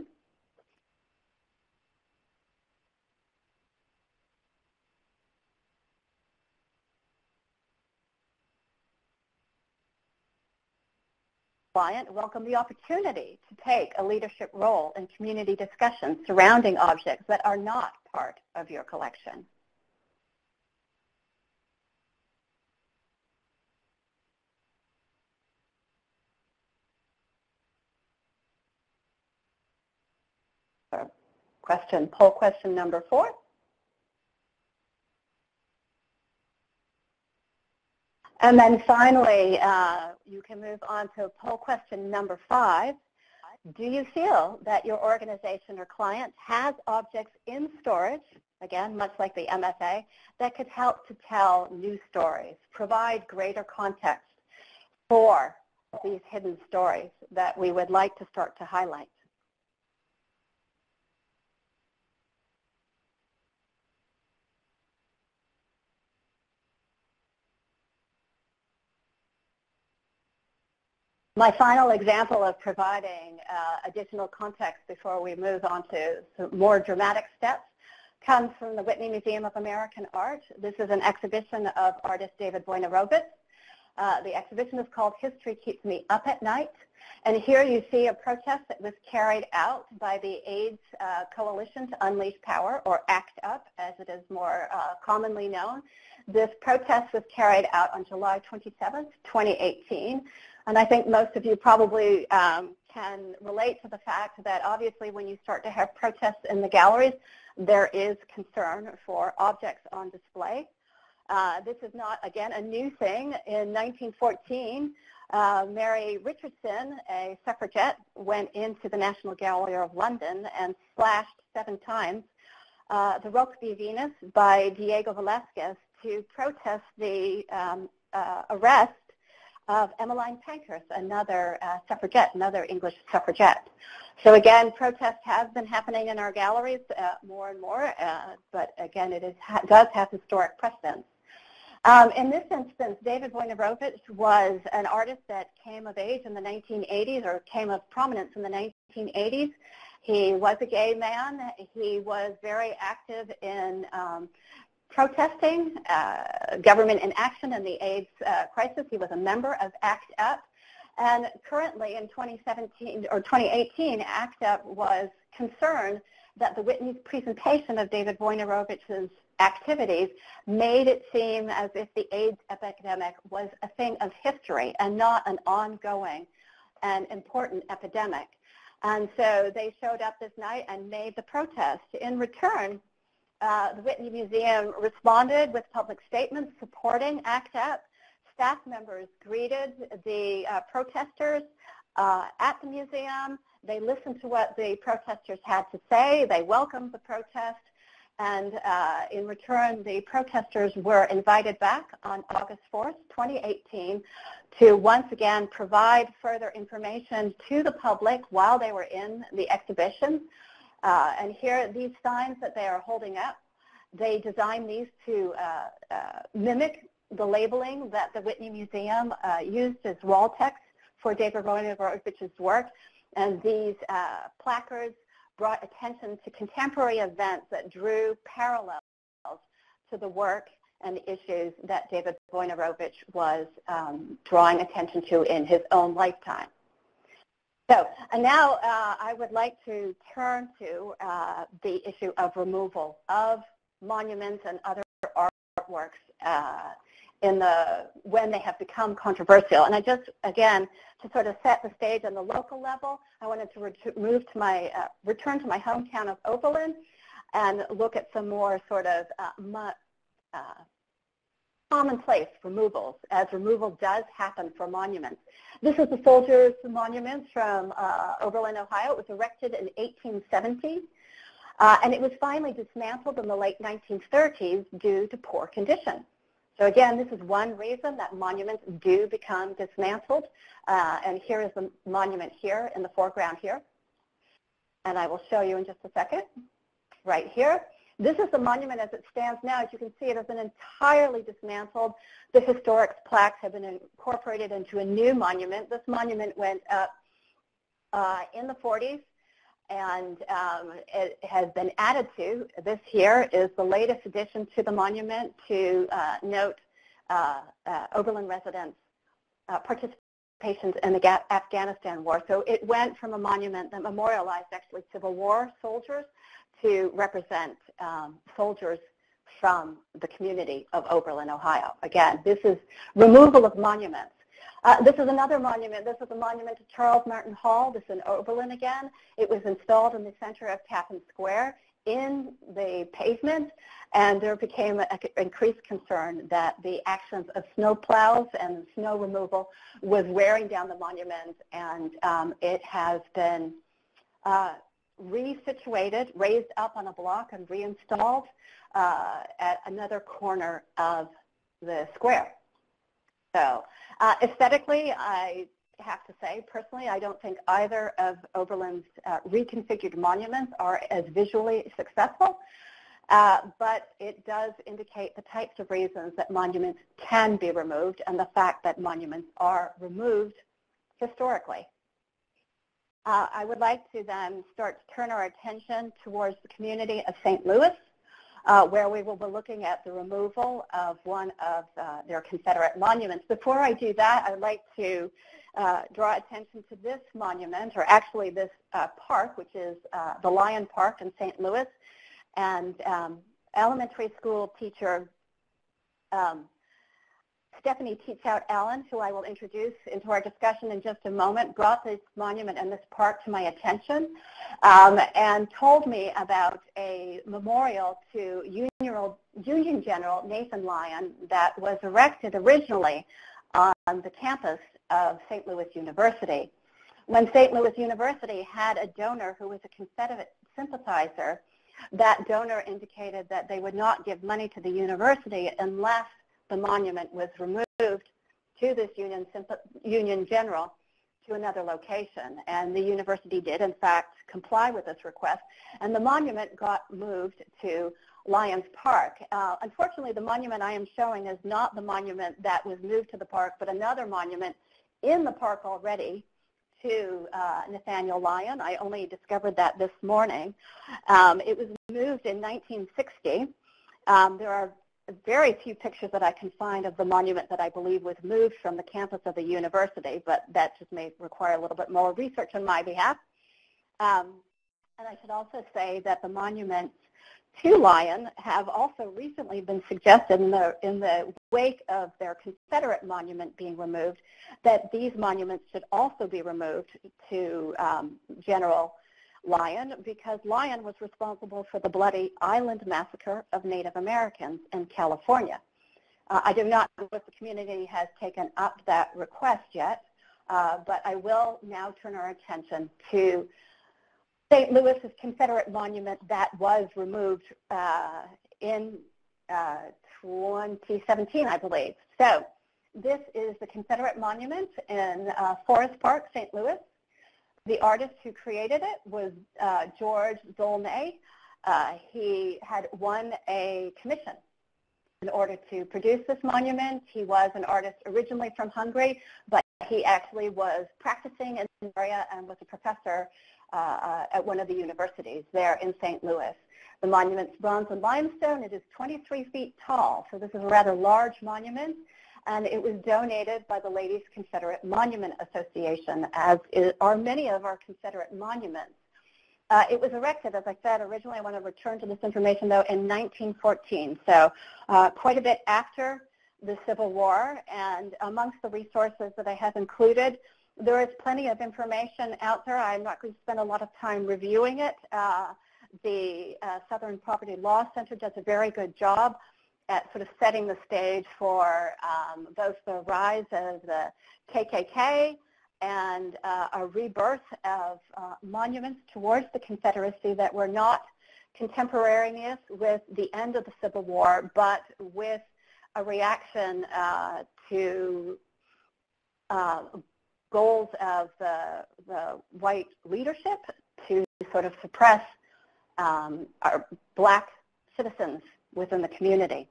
Client welcome the opportunity to take a leadership role in community discussions surrounding objects that are not part of your collection. Question, poll question number four. And then finally, uh, you can move on to poll question number five. Do you feel that your organization or client has objects in storage, again, much like the M F A, that could help to tell new stories, provide greater context for these hidden stories that we would like to start to highlight? My final example of providing uh, additional context before we move on to some more dramatic steps comes from the Whitney Museum of American Art. This is an exhibition of artist David Wojnarowicz. Uh, the exhibition is called History Keeps Me Up at Night. And here you see a protest that was carried out by the AIDS uh, Coalition to Unleash Power, or ACT UP, as it is more uh, commonly known. This protest was carried out on July twenty-seventh, twenty eighteen. And I think most of you probably um, can relate to the fact that obviously when you start to have protests in the galleries, there is concern for objects on display. Uh, this is not, again, a new thing. In nineteen fourteen, uh, Mary Richardson, a suffragette, went into the National Gallery of London and slashed seven times uh, the Roque de Venus by Diego Velázquez to protest the um, uh, arrest of Emmeline Pankhurst, another uh, suffragette, another English suffragette. So again, protest has been happening in our galleries uh, more and more, uh, but again, it is, ha does have historic precedence. Um, in this instance, David Wojnarowicz was an artist that came of age in the nineteen eighties, or came of prominence in the nineteen eighties. He was a gay man. He was very active in um, protesting uh, government inaction in the AIDS uh, crisis. He was a member of ACT UP. And currently in twenty seventeen or twenty eighteen, ACT UP was concerned that the Whitney's presentation of David Wojnarowicz's activities made it seem as if the AIDS epidemic was a thing of history and not an ongoing and important epidemic. And so they showed up this night and made the protest. In return, uh, the Whitney Museum responded with public statements supporting ACT UP. Staff members greeted the uh, protesters uh, at the museum. They listened to what the protesters had to say. They welcomed the protest. And uh, in return, the protesters were invited back on August fourth, twenty eighteen, to once again provide further information to the public while they were in the exhibition. Uh, and here are these signs that they are holding up. They designed these to uh, uh, mimic the labeling that the Whitney Museum uh, used as wall text for David Wojnarowicz's work. And these uh, placards brought attention to contemporary events that drew parallels to the work and issues that David Wojnarowicz was um, drawing attention to in his own lifetime. So, and now uh, I would like to turn to uh, the issue of removal of monuments and other artworks uh, in the, when they have become controversial. And I just, again, to sort of set the stage on the local level, I wanted to ret move to my, uh, return to my hometown of Oberlin and look at some more sort of uh, uh, commonplace removals, as removal does happen for monuments. This is the Soldiers' Monument from uh, Oberlin, Ohio. It was erected in eighteen seventy, uh, and it was finally dismantled in the late nineteen thirties due to poor condition. So again, this is one reason that monuments do become dismantled. Uh, and here is the monument here in the foreground here. And I will show you in just a second, right here. This is the monument as it stands now. As you can see, it has been entirely dismantled. The historic plaques have been incorporated into a new monument. This monument went up uh, in the forties. And um, it has been added to. This here is the latest addition to the monument to uh, note uh, uh, Oberlin residents' uh, participations in the Ga Afghanistan war. So it went from a monument that memorialized actually Civil War soldiers to represent um, soldiers from the community of Oberlin, Ohio. Again, this is removal of monuments. Uh, this is another monument. This is a monument to Charles Martin Hall. This is in Oberlin again. It was installed in the center of Tappan Square in the pavement, and there became an increased concern that the actions of snow plows and snow removal was wearing down the monument, and um, it has been uh, resituated, raised up on a block, and reinstalled uh, at another corner of the square. So uh, aesthetically, I have to say, personally, I don't think either of Oberlin's uh, reconfigured monuments are as visually successful, uh, but it does indicate the types of reasons that monuments can be removed and the fact that monuments are removed historically. Uh, I would like to then start to turn our attention towards the community of Saint Louis, Uh, where we will be looking at the removal of one of uh, their Confederate monuments. Before I do that, I'd like to uh, draw attention to this monument, or actually this uh, park, which is uh, the Lion Park in Saint Louis. And um, elementary school teacher um, Stephanie Teachout Allen, who I will introduce into our discussion in just a moment, brought this monument and this park to my attention um, and told me about a memorial to Union General Nathan Lyon that was erected originally on the campus of Saint Louis University. When Saint Louis University had a donor who was a Confederate sympathizer, that donor indicated that they would not give money to the university unless the monument was removed to this Union, Union General to another location. And the university did, in fact, comply with this request. And the monument got moved to Lions Park. Uh, unfortunately, the monument I am showing is not the monument that was moved to the park, but another monument in the park already to uh, Nathaniel Lyon. I only discovered that this morning. Um, it was moved in nineteen sixty. Um, there are very few pictures that I can find of the monument that I believe was moved from the campus of the university, but that just may require a little bit more research on my behalf. Um, and I should also say that the monuments to Lyon have also recently been suggested in the, in the wake of their Confederate monument being removed, that these monuments should also be removed to um, General Lyon, because Lyon was responsible for the Bloody Island Massacre of Native Americans in California. Uh, I do not know if the community has taken up that request yet, uh, but I will now turn our attention to Saint Louis's Confederate monument that was removed uh, in uh, twenty seventeen, I believe. So this is the Confederate monument in uh, Forest Park, Saint Louis. The artist who created it was uh, George Zolnay. Uh, he had won a commission in order to produce this monument. He was an artist originally from Hungary, but he actually was practicing in the area and was a professor uh, at one of the universities there in Saint Louis. The monument's bronze and limestone. It is twenty-three feet tall, so this is a rather large monument. And it was donated by the Ladies Confederate Monument Association, as are many of our Confederate monuments. Uh, it was erected, as I said, originally, I want to return to this information, though, in nineteen fourteen, so uh, quite a bit after the Civil War. And amongst the resources that I have included, there is plenty of information out there. I'm not going to spend a lot of time reviewing it. Uh, the uh, Southern Poverty Law Center does a very good job at sort of setting the stage for um, both the rise of the K K K and uh, a rebirth of uh, monuments towards the Confederacy that were not contemporaneous with the end of the Civil War, but with a reaction uh, to uh, goals of the, the white leadership to sort of suppress um, our black citizens within the community.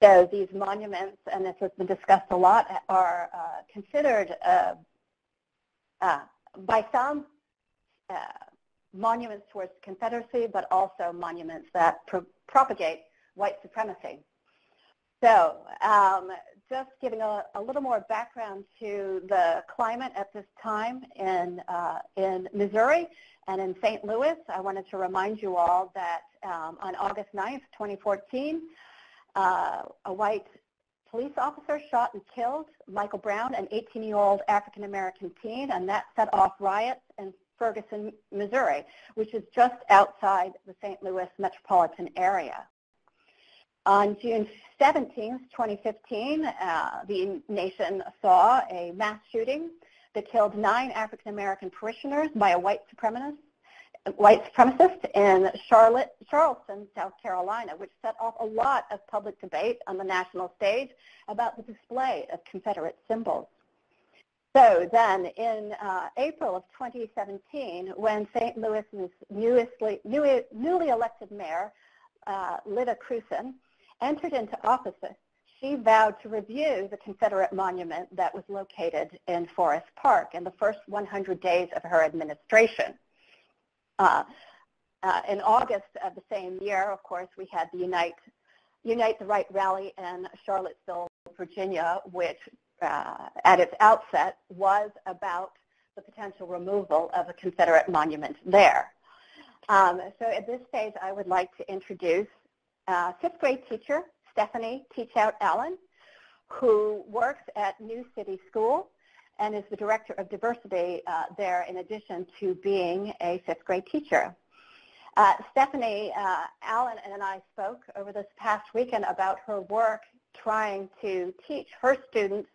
So these monuments, and this has been discussed a lot, are uh, considered uh, uh, by some uh, monuments towards the Confederacy, but also monuments that pro propagate white supremacy. So um, just giving a, a little more background to the climate at this time in, uh, in Missouri and in Saint Louis, I wanted to remind you all that um, on August ninth, twenty fourteen, Uh, a white police officer shot and killed Michael Brown, an eighteen-year-old African-American teen, and that set off riots in Ferguson, Missouri, which is just outside the Saint Louis metropolitan area. On June seventeenth, twenty fifteen, uh, the nation saw a mass shooting that killed nine African-American parishioners by a white supremacist. white supremacist in Charlotte, Charleston, South Carolina, which set off a lot of public debate on the national stage about the display of Confederate symbols. So then in uh, April of twenty seventeen, when Saint Louis's newly, new, newly elected mayor, uh, Lyda Krewson, entered into office, she vowed to review the Confederate monument that was located in Forest Park in the first one hundred days of her administration. Uh, uh, in August of the same year, of course, we had the Unite, Unite the Right rally in Charlottesville, Virginia, which uh, at its outset was about the potential removal of a Confederate monument there. Um, so at this stage, I would like to introduce uh, fifth grade teacher Stephanie Teachout Allen, who works at New City School and is the director of diversity uh, there, in addition to being a fifth grade teacher. Uh, Stephanie uh, Allen and I spoke over this past weekend about her work trying to teach her students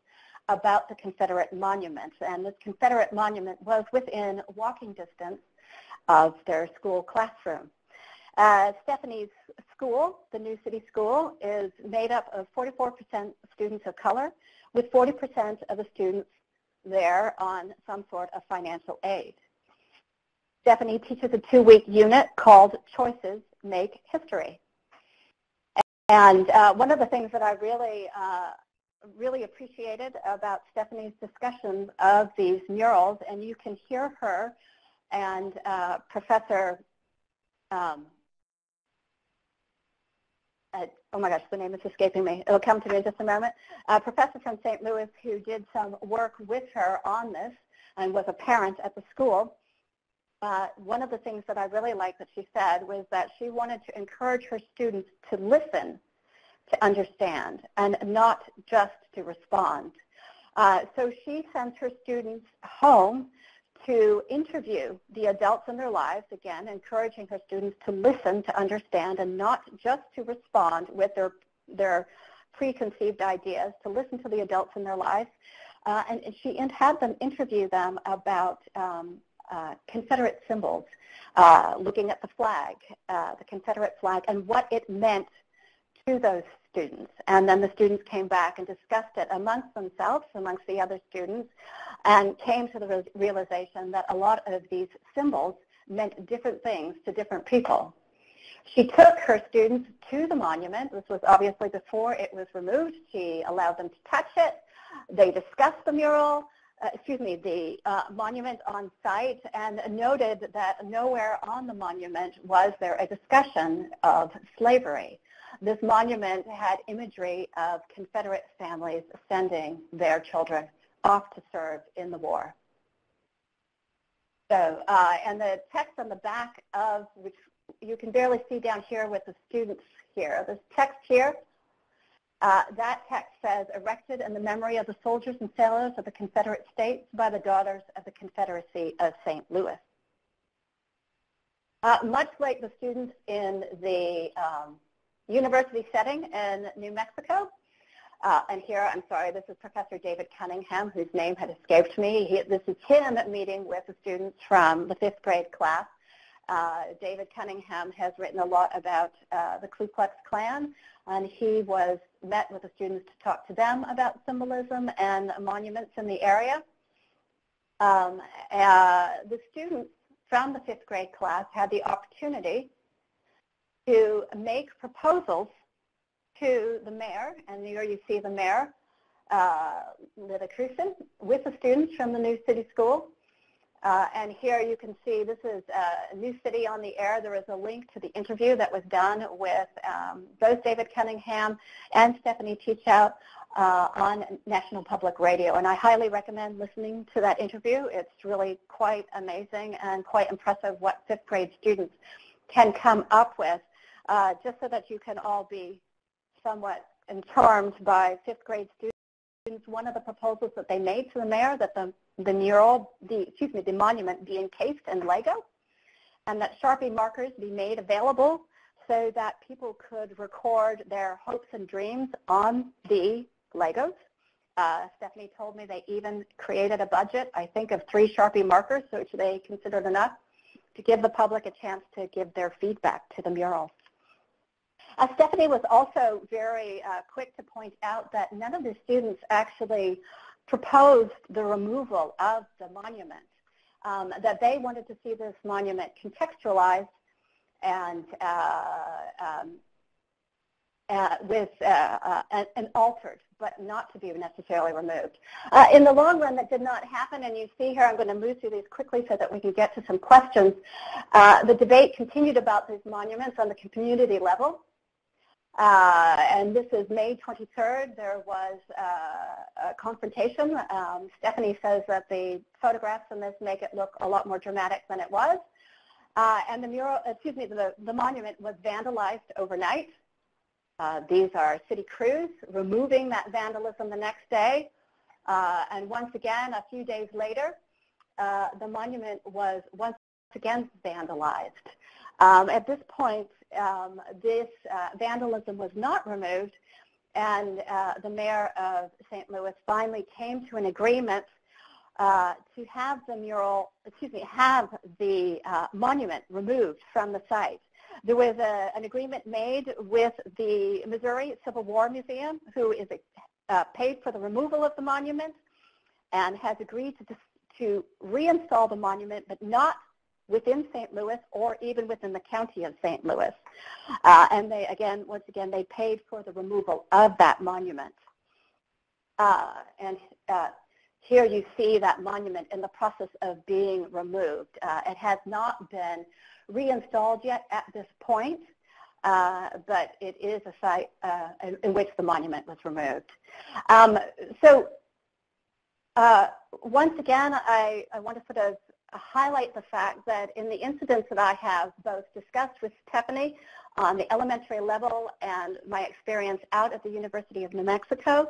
about the Confederate monument. And this Confederate monument was within walking distance of their school classroom. Uh, Stephanie's school, the New City School, is made up of forty-four percent students of color, with forty percent of the students there on some sort of financial aid. Stephanie teaches a two-week unit called Choices Make History. And uh, one of the things that I really, uh, really appreciated about Stephanie's discussions of these murals, and you can hear her and uh, Professor, um, uh, oh my gosh, the name is escaping me. It'll come to me in just a moment. A professor from Saint Louis who did some work with her on this and was a parent at the school. Uh, one of the things that I really liked that she said was that she wanted to encourage her students to listen, to understand, and not just to respond. Uh, so she sends her students home to interview the adults in their lives, again, encouraging her students to listen, to understand, and not just to respond with their, their preconceived ideas, to listen to the adults in their lives. Uh, and, and she had them interview them about um, Uh, Confederate symbols, uh, looking at the flag, uh, the Confederate flag, and what it meant to those students. And then the students came back and discussed it amongst themselves, amongst the other students, and came to the re- realization that a lot of these symbols meant different things to different people. She took her students to the monument. This was obviously before it was removed. She allowed them to touch it. They discussed the mural. Uh, excuse me, the uh, monument on site, and noted that nowhere on the monument was there a discussion of slavery. This monument had imagery of Confederate families sending their children off to serve in the war. So, uh, and the text on the back of, which you can barely see down here with the students here, this text here, Uh, that text says, erected in the memory of the soldiers and sailors of the Confederate States by the Daughters of the Confederacy of Saint Louis. Uh, much like the students in the um, university setting in New Mexico, uh, and here, I'm sorry, this is Professor David Cunningham, whose name had escaped me. He, this is him meeting with the students from the fifth grade class. Uh, David Cunningham has written a lot about uh, the Ku Klux Klan, and he was met with the students to talk to them about symbolism and monuments in the area. Um, uh, the students from the fifth grade class had the opportunity to make proposals to the mayor, and here you see the mayor, uh, Lyda Krewson, with the students from the New City School. Uh, and here you can see this is uh, New City on the Air. There is a link to the interview that was done with um, both David Cunningham and Stephanie Teachout uh, on National Public Radio. And I highly recommend listening to that interview. It's really quite amazing and quite impressive what fifth grade students can come up with, uh, just so that you can all be somewhat informed by fifth grade students. One of the proposals that they made to the mayor that the the mural, the, excuse me, the monument be encased in Lego, and that Sharpie markers be made available so that people could record their hopes and dreams on the Legos. Uh, Stephanie told me they even created a budget, I think, of three Sharpie markers, which they considered enough to give the public a chance to give their feedback to the mural. Uh, Stephanie was also very uh, quick to point out that none of the students actually proposed the removal of the monument, um, that they wanted to see this monument contextualized and uh, um, uh, with uh, uh, and, and altered, but not to be necessarily removed. Uh, in the long run, that did not happen, and you see here, I'm going to move through these quickly so that we can get to some questions. Uh, the debate continued about these monuments on the community level. Uh, and this is May twenty-third. There was uh, a confrontation. Um, Stephanie says that the photographs in this make it look a lot more dramatic than it was. Uh, and the mural, excuse me, the, the monument was vandalized overnight. Uh, these are city crews removing that vandalism the next day. Uh, and once again, a few days later, uh, the monument was once again vandalized. Um, at this point, Um, this uh, vandalism was not removed, and uh, the mayor of Saint Louis finally came to an agreement uh, to have the mural, excuse me, have the uh, monument removed from the site. There was a, an agreement made with the Missouri Civil War Museum, who is a, uh, paid for the removal of the monument and has agreed to, to reinstall the monument, but not within Saint Louis or even within the county of Saint Louis. Uh, and they, again, once again, they paid for the removal of that monument. Uh, and uh, here you see that monument in the process of being removed. Uh, it has not been reinstalled yet at this point, uh, but it is a site uh, in, in which the monument was removed. Um, so uh, once again, I, I want to sort of highlight the fact that in the incidents that I have both discussed with Stephanie on the elementary level and my experience out at the University of New Mexico,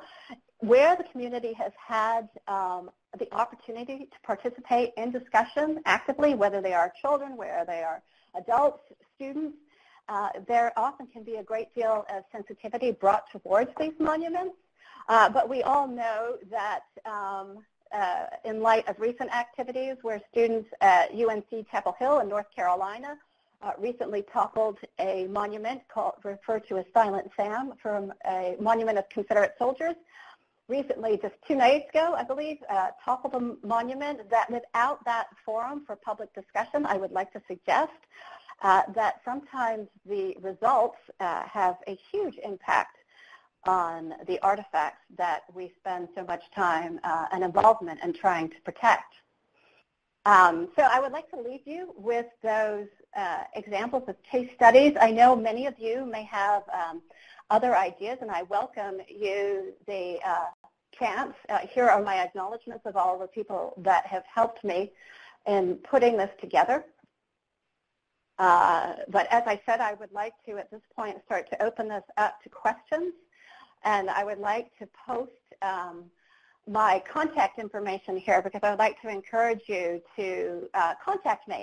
where the community has had um, the opportunity to participate in discussion actively, whether they are children, whether they are adults, students, uh, there often can be a great deal of sensitivity brought towards these monuments. Uh, but we all know that um, Uh, in light of recent activities where students at U N C Chapel Hill in North Carolina uh, recently toppled a monument called, referred to as Silent Sam, from a monument of Confederate soldiers. Recently, just two nights ago, I believe, uh, toppled a monument that without that forum for public discussion, I would like to suggest uh, that sometimes the results uh, have a huge impact on the artifacts that we spend so much time uh, and involvement in trying to protect. Um, so I would like to leave you with those uh, examples of case studies. I know many of you may have um, other ideas, and I welcome you the uh, chance. Uh, here are my acknowledgments of all the people that have helped me in putting this together. Uh, but as I said, I would like to at this point start to open this up to questions. And I would like to post um, my contact information here because I would like to encourage you to uh, contact me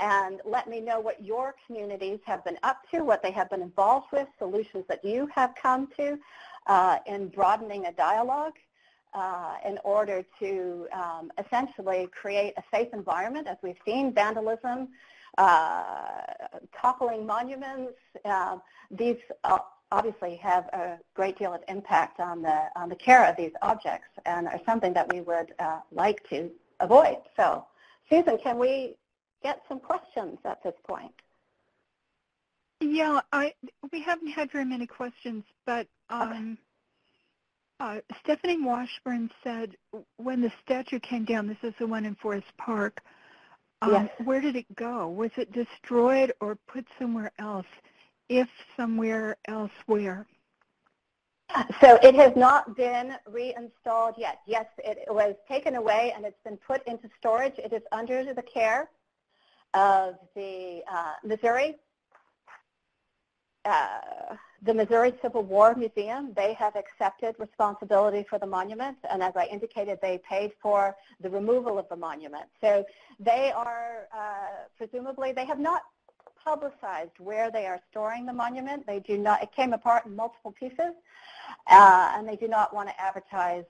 and let me know what your communities have been up to, what they have been involved with, solutions that you have come to uh, in broadening a dialogue uh, in order to um, essentially create a safe environment. As we've seen, vandalism, uh, toppling monuments, uh, these uh, obviously have a great deal of impact on the on the care of these objects and are something that we would uh, like to avoid. So, Susan, can we get some questions at this point? Yeah, I we haven't had very many questions, but um, okay. uh, Stephanie Washburn said when the statue came down, this is the one in Forest Park, um, yes. Where did it go? Was it destroyed or put somewhere else? If somewhere else, where? So it has not been reinstalled yet. Yes, it was taken away and it's been put into storage. It is under the care of the uh, Missouri, uh, the Missouri Civil War Museum. They have accepted responsibility for the monument, and as I indicated, they paid for the removal of the monument. So they are uh, presumably they have not publicized where they are storing the monument. They do not, it came apart in multiple pieces, uh, and they do not want to advertise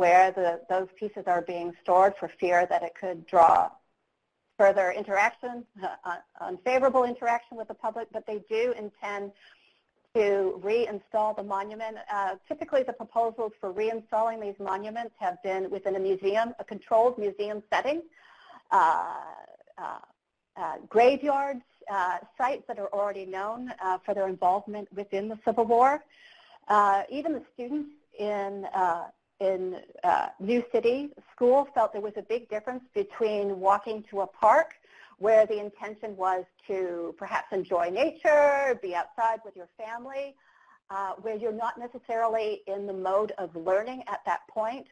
where the, those pieces are being stored for fear that it could draw further interaction, uh, unfavorable interaction with the public, but they do intend to reinstall the monument. Uh, typically the proposals for reinstalling these monuments have been within a museum, a controlled museum setting, uh, uh, uh, graveyards, Uh, sites that are already known uh, for their involvement within the Civil War. Uh, even the students in, uh, in uh, New City School felt there was a big difference between walking to a park where the intention was to perhaps enjoy nature, be outside with your family, uh, where you're not necessarily in the mode of learning at that point,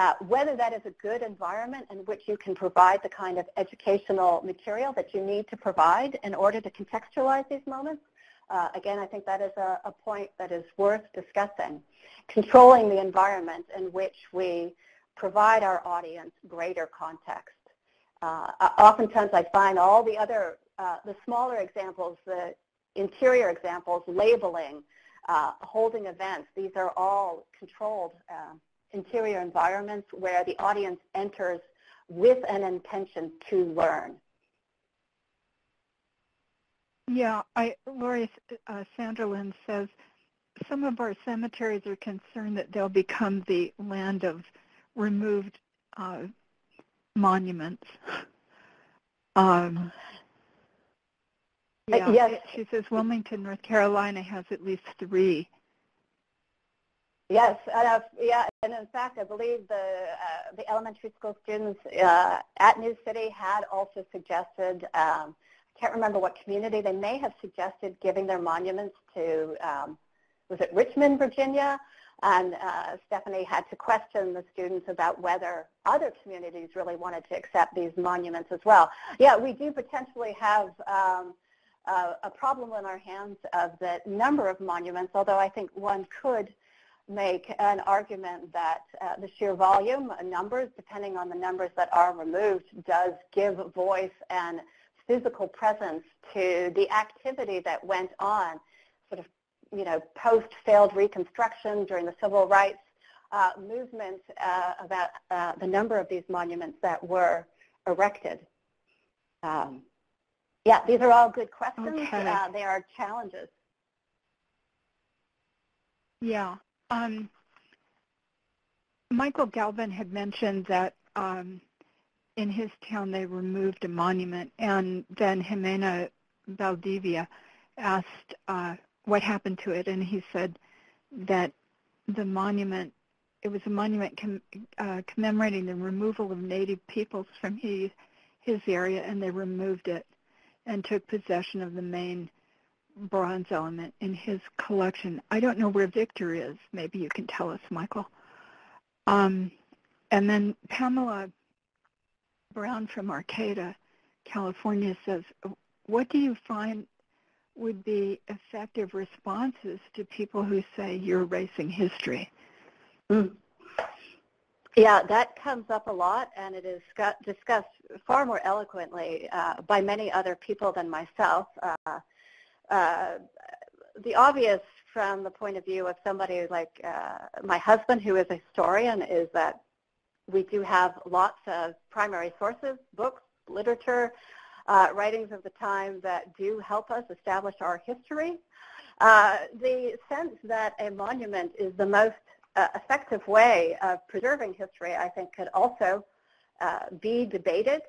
Uh, whether that is a good environment in which you can provide the kind of educational material that you need to provide in order to contextualize these moments. Uh, again, I think that is a, a point that is worth discussing. Controlling the environment in which we provide our audience greater context. Uh, oftentimes I find all the other, uh, the smaller examples, the interior examples, labeling, uh, holding events, these are all controlled uh, interior environments where the audience enters with an intention to learn. Yeah, I, Lori uh, Sanderlin says, some of our cemeteries are concerned that they'll become the land of removed uh, monuments. Um, yeah. Yes. She says Wilmington, North Carolina has at least three. Yes, uh, yeah, and in fact, I believe the uh, the elementary school students uh, at New City had also suggested, um, I can't remember what community, they may have suggested giving their monuments to, um, was it Richmond, Virginia? And uh, Stephanie had to question the students about whether other communities really wanted to accept these monuments as well. Yeah, we do potentially have um, a, a problem in our hands of the number of monuments, although I think one could make an argument that uh, the sheer volume, numbers, depending on the numbers that are removed, does give voice and physical presence to the activity that went on, sort of, you know, post-failed Reconstruction during the Civil Rights uh, movement uh, about uh, the number of these monuments that were erected. Um, yeah, these are all good questions. Okay. Uh, they are challenges. Yeah. Um, Michael Galvin had mentioned that um, in his town they removed a monument, and then Jimena Valdivia asked uh, what happened to it, and he said that the monument, it was a monument com uh, commemorating the removal of native peoples from he, his area, and they removed it and took possession of the main bronze element in his collection. I don't know where Victor is. Maybe you can tell us, Michael. Um, and then Pamela Brown from Arcata, California says, what do you find would be effective responses to people who say you're erasing history? Mm. Yeah, that comes up a lot, and it is discussed far more eloquently uh, by many other people than myself. Uh, Uh, the obvious from the point of view of somebody like uh, my husband, who is a historian, is that we do have lots of primary sources, books, literature, uh, writings of the time that do help us establish our history. Uh, the sense that a monument is the most uh, effective way of preserving history, I think, could also uh, be debated.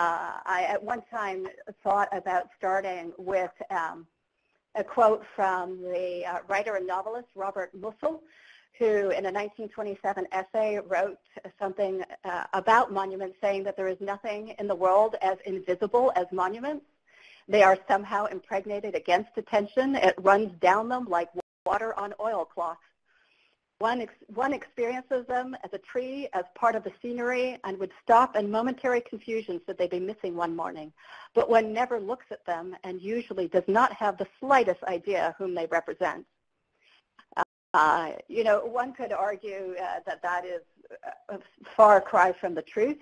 Uh, I at one time thought about starting with um, a quote from the uh, writer and novelist Robert Musil, who in a nineteen twenty-seven essay wrote something uh, about monuments, saying that there is nothing in the world as invisible as monuments. They are somehow impregnated against attention. It runs down them like water on oilcloths. One, ex one experiences them as a tree, as part of the scenery, and would stop in momentary confusion should they be missing one morning. But one never looks at them and usually does not have the slightest idea whom they represent. Uh, you know, one could argue uh, that that is a far cry from the truth.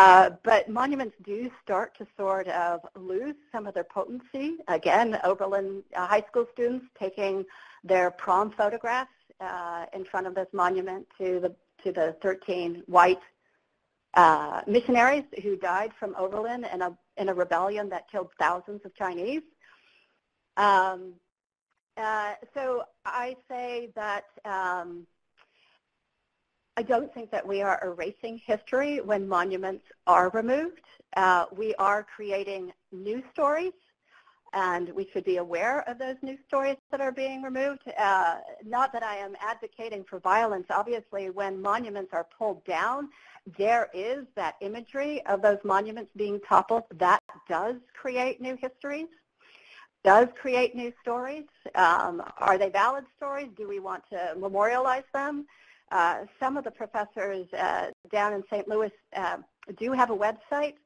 Uh, but monuments do start to sort of lose some of their potency. Again, Oberlin uh, high school students taking their prom photographs Uh, in front of this monument to the to the thirteen white uh, missionaries who died from Oberlin in a in a rebellion that killed thousands of Chinese. Um, uh, so I say that um, I don't think that we are erasing history when monuments are removed. Uh, we are creating new stories, and we should be aware of those new stories that are being removed. Uh, not that I am advocating for violence. Obviously, when monuments are pulled down, there is that imagery of those monuments being toppled. That does create new histories, does create new stories. Um, are they valid stories? Do we want to memorialize them? Uh, some of the professors uh, down in Saint Louis uh, do have a website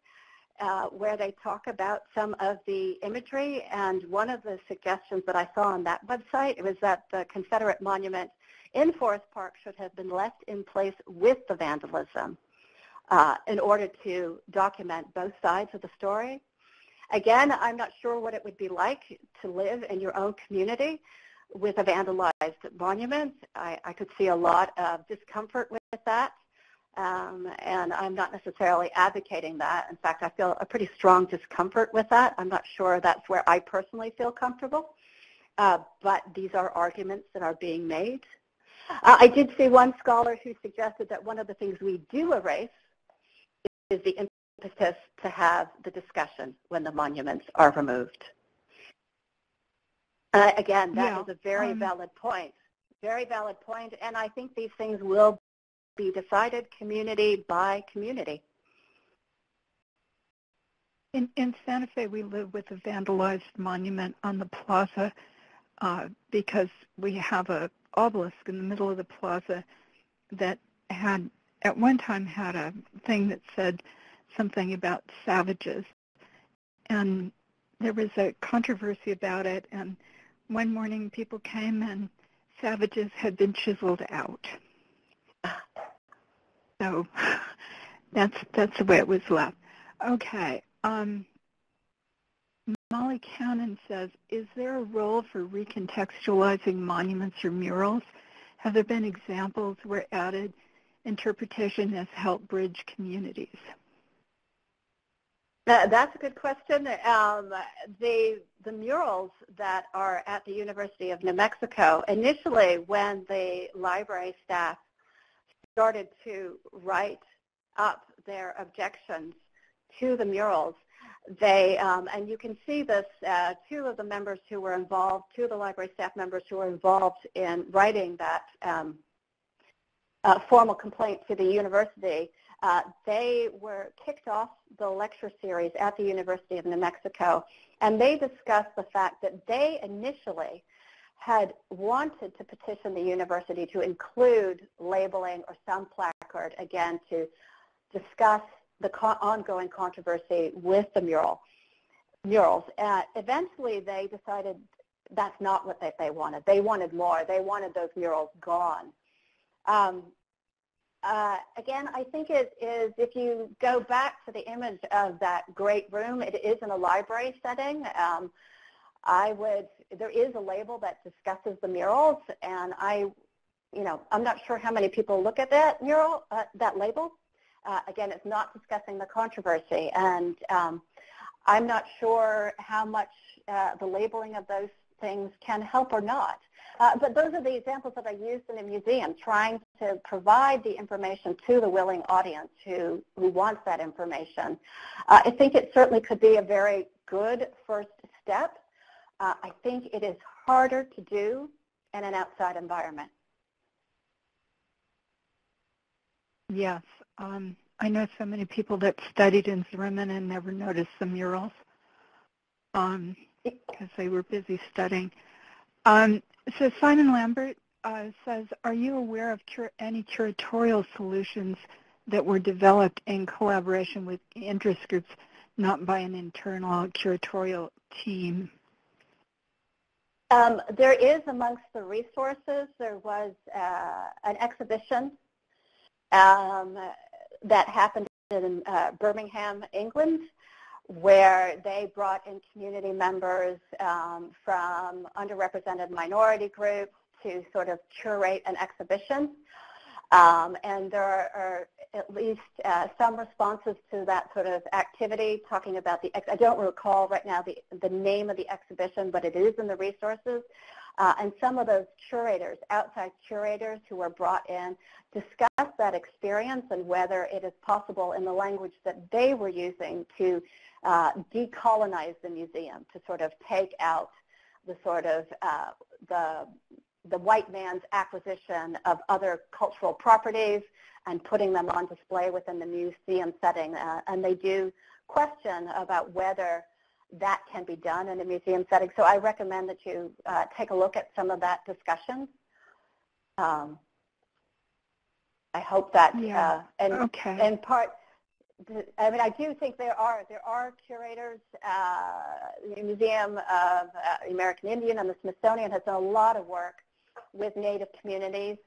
Uh, where they talk about some of the imagery, and one of the suggestions that I saw on that website was that the Confederate monument in Forest Park should have been left in place with the vandalism uh, in order to document both sides of the story. Again, I'm not sure what it would be like to live in your own community with a vandalized monument. I, I could see a lot of discomfort with that. Um, and I'm not necessarily advocating that. In fact, I feel a pretty strong discomfort with that. I'm not sure that's where I personally feel comfortable. Uh, but these are arguments that are being made. Uh, I did see one scholar who suggested that one of the things we do erase is the impetus to have the discussion when the monuments are removed. Uh, again, that yeah. is a very um, valid point, very valid point. And I think these things will be decided community by community. In, in Santa Fe, we live with a vandalized monument on the plaza uh, because we have a obelisk in the middle of the plaza that had, at one time, had a thing that said something about savages. And there was a controversy about it, and one morning people came and savages had been chiseled out. So that's that's the way it was left. Okay. Um, Molly Cannon says, is there a role for recontextualizing monuments or murals? Have there been examples where added interpretation has helped bridge communities? Uh, that's a good question. Um, the, the murals that are at the University of New Mexico, initially when the library staff started to write up their objections to the murals, they, um, and you can see this, uh, two of the members who were involved, two of the library staff members who were involved in writing that um, uh, formal complaint to the university, Uh, they were kicked off the lecture series at the University of New Mexico, and they discussed the fact that they initially had wanted to petition the university to include labeling or some placard, again, to discuss the co- ongoing controversy with the mural murals. Uh, eventually, they decided that's not what they, they wanted. They wanted more. They wanted those murals gone. Um, Uh, again, I think it is, if you go back to the image of that great room, it is in a library setting. Um, I would, there is a label that discusses the murals, and I, you know, I'm not sure how many people look at that mural, uh, that label. Uh, again, it's not discussing the controversy, and um, I'm not sure how much uh, the labeling of those things can help or not. Uh, but those are the examples that I used in the museum, trying to provide the information to the willing audience who, who wants that information. Uh, I think it certainly could be a very good first step. Uh, I think it is harder to do in an outside environment. Yes. Um, I know so many people that studied in Zimmerman and never noticed the murals because um, they were busy studying. Um, So Simon Lambert uh, says, are you aware of cur- any curatorial solutions that were developed in collaboration with interest groups, not by an internal curatorial team? Um, there is amongst the resources, there was uh, an exhibition um, that happened in uh, Birmingham, England, where they brought in community members um, from underrepresented minority groups to sort of curate an exhibition. Um, and there are, are at least uh, some responses to that sort of activity talking about the, ex- I don't recall right now the, the name of the exhibition, but it is in the resources. Uh, and some of those curators, outside curators who were brought in, discussed that experience and whether it is possible in the language that they were using to uh, decolonize the museum, to sort of take out the sort of uh, the, the white man's acquisition of other cultural properties and putting them on display within the museum setting. Uh, and they do question about whether that can be done in a museum setting. So I recommend that you uh, take a look at some of that discussion. Um, I hope that, yeah. uh, and okay. in part, I mean, I do think there are there are curators. Uh, the Museum of uh, the American Indian and the Smithsonian has done a lot of work with Native communities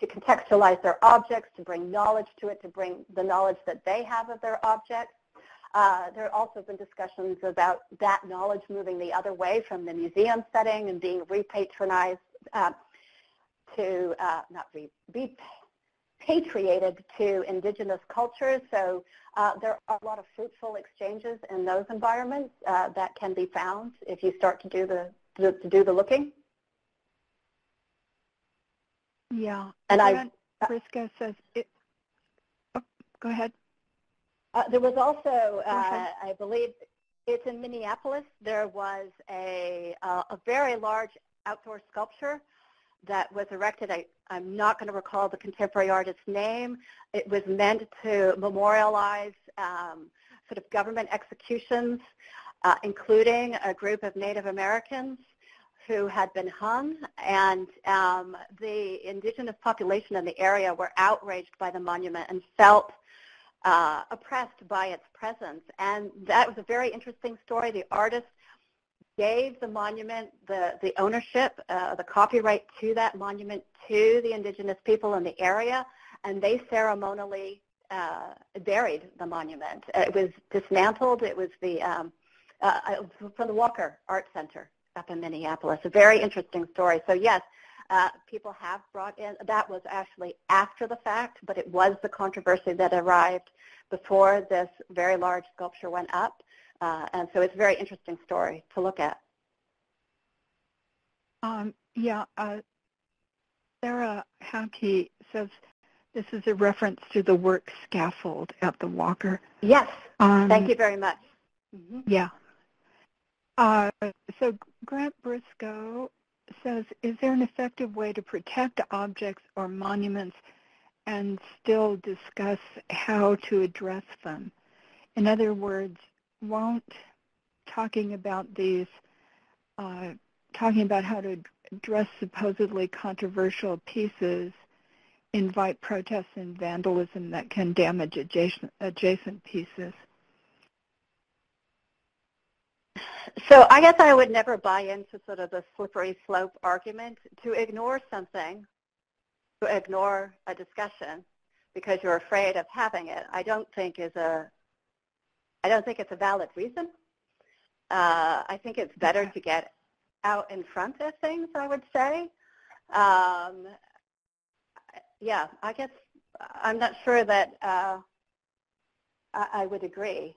to contextualize their objects, to bring knowledge to it, to bring the knowledge that they have of their objects. Uh, there have also been discussions about that knowledge moving the other way from the museum setting and being repatronized uh, to, uh, not re, re, repatriated to indigenous cultures. So uh, there are a lot of fruitful exchanges in those environments uh, that can be found if you start to do the to, to do the looking. Yeah, and Aaron I. Briscoe says it. Oh, go ahead. Uh, there was also, uh, I believe, it's in Minneapolis. There was a uh, a very large outdoor sculpture that was erected. I, I'm not going to recall the contemporary artist's name. It was meant to memorialize um, sort of government executions, uh, including a group of Native Americans who had been hung. And um, the indigenous population in the area were outraged by the monument and felt uh, oppressed by its presence. And that was a very interesting story. The artist gave the monument, the, the ownership, uh, the copyright to that monument to the indigenous people in the area, and they ceremonially uh, buried the monument. It was dismantled. It was the um, uh, from the Walker Art Center up in Minneapolis. A very interesting story. So yes, uh, people have brought in, that was actually after the fact, but it was the controversy that arrived before this very large sculpture went up. Uh, and so it's a very interesting story to look at. Um, yeah, uh, Sarah Hankey says this is a reference to the work Scaffold at the Walker. Yes, um, thank you very much. Mm-hmm. Yeah. Uh, so Grant Briscoe says, is there an effective way to protect objects or monuments and still discuss how to address them? In other words, won't talking about these, uh, talking about how to address supposedly controversial pieces invite protests and vandalism that can damage adjacent, adjacent pieces? So I guess I would never buy into sort of the slippery slope argument. To ignore something, to ignore a discussion because you're afraid of having it, I don't think is a I don't think it's a valid reason. Uh, I think it's better to get out in front of things, I would say. Um, yeah, I guess I'm not sure that uh, I, I would agree.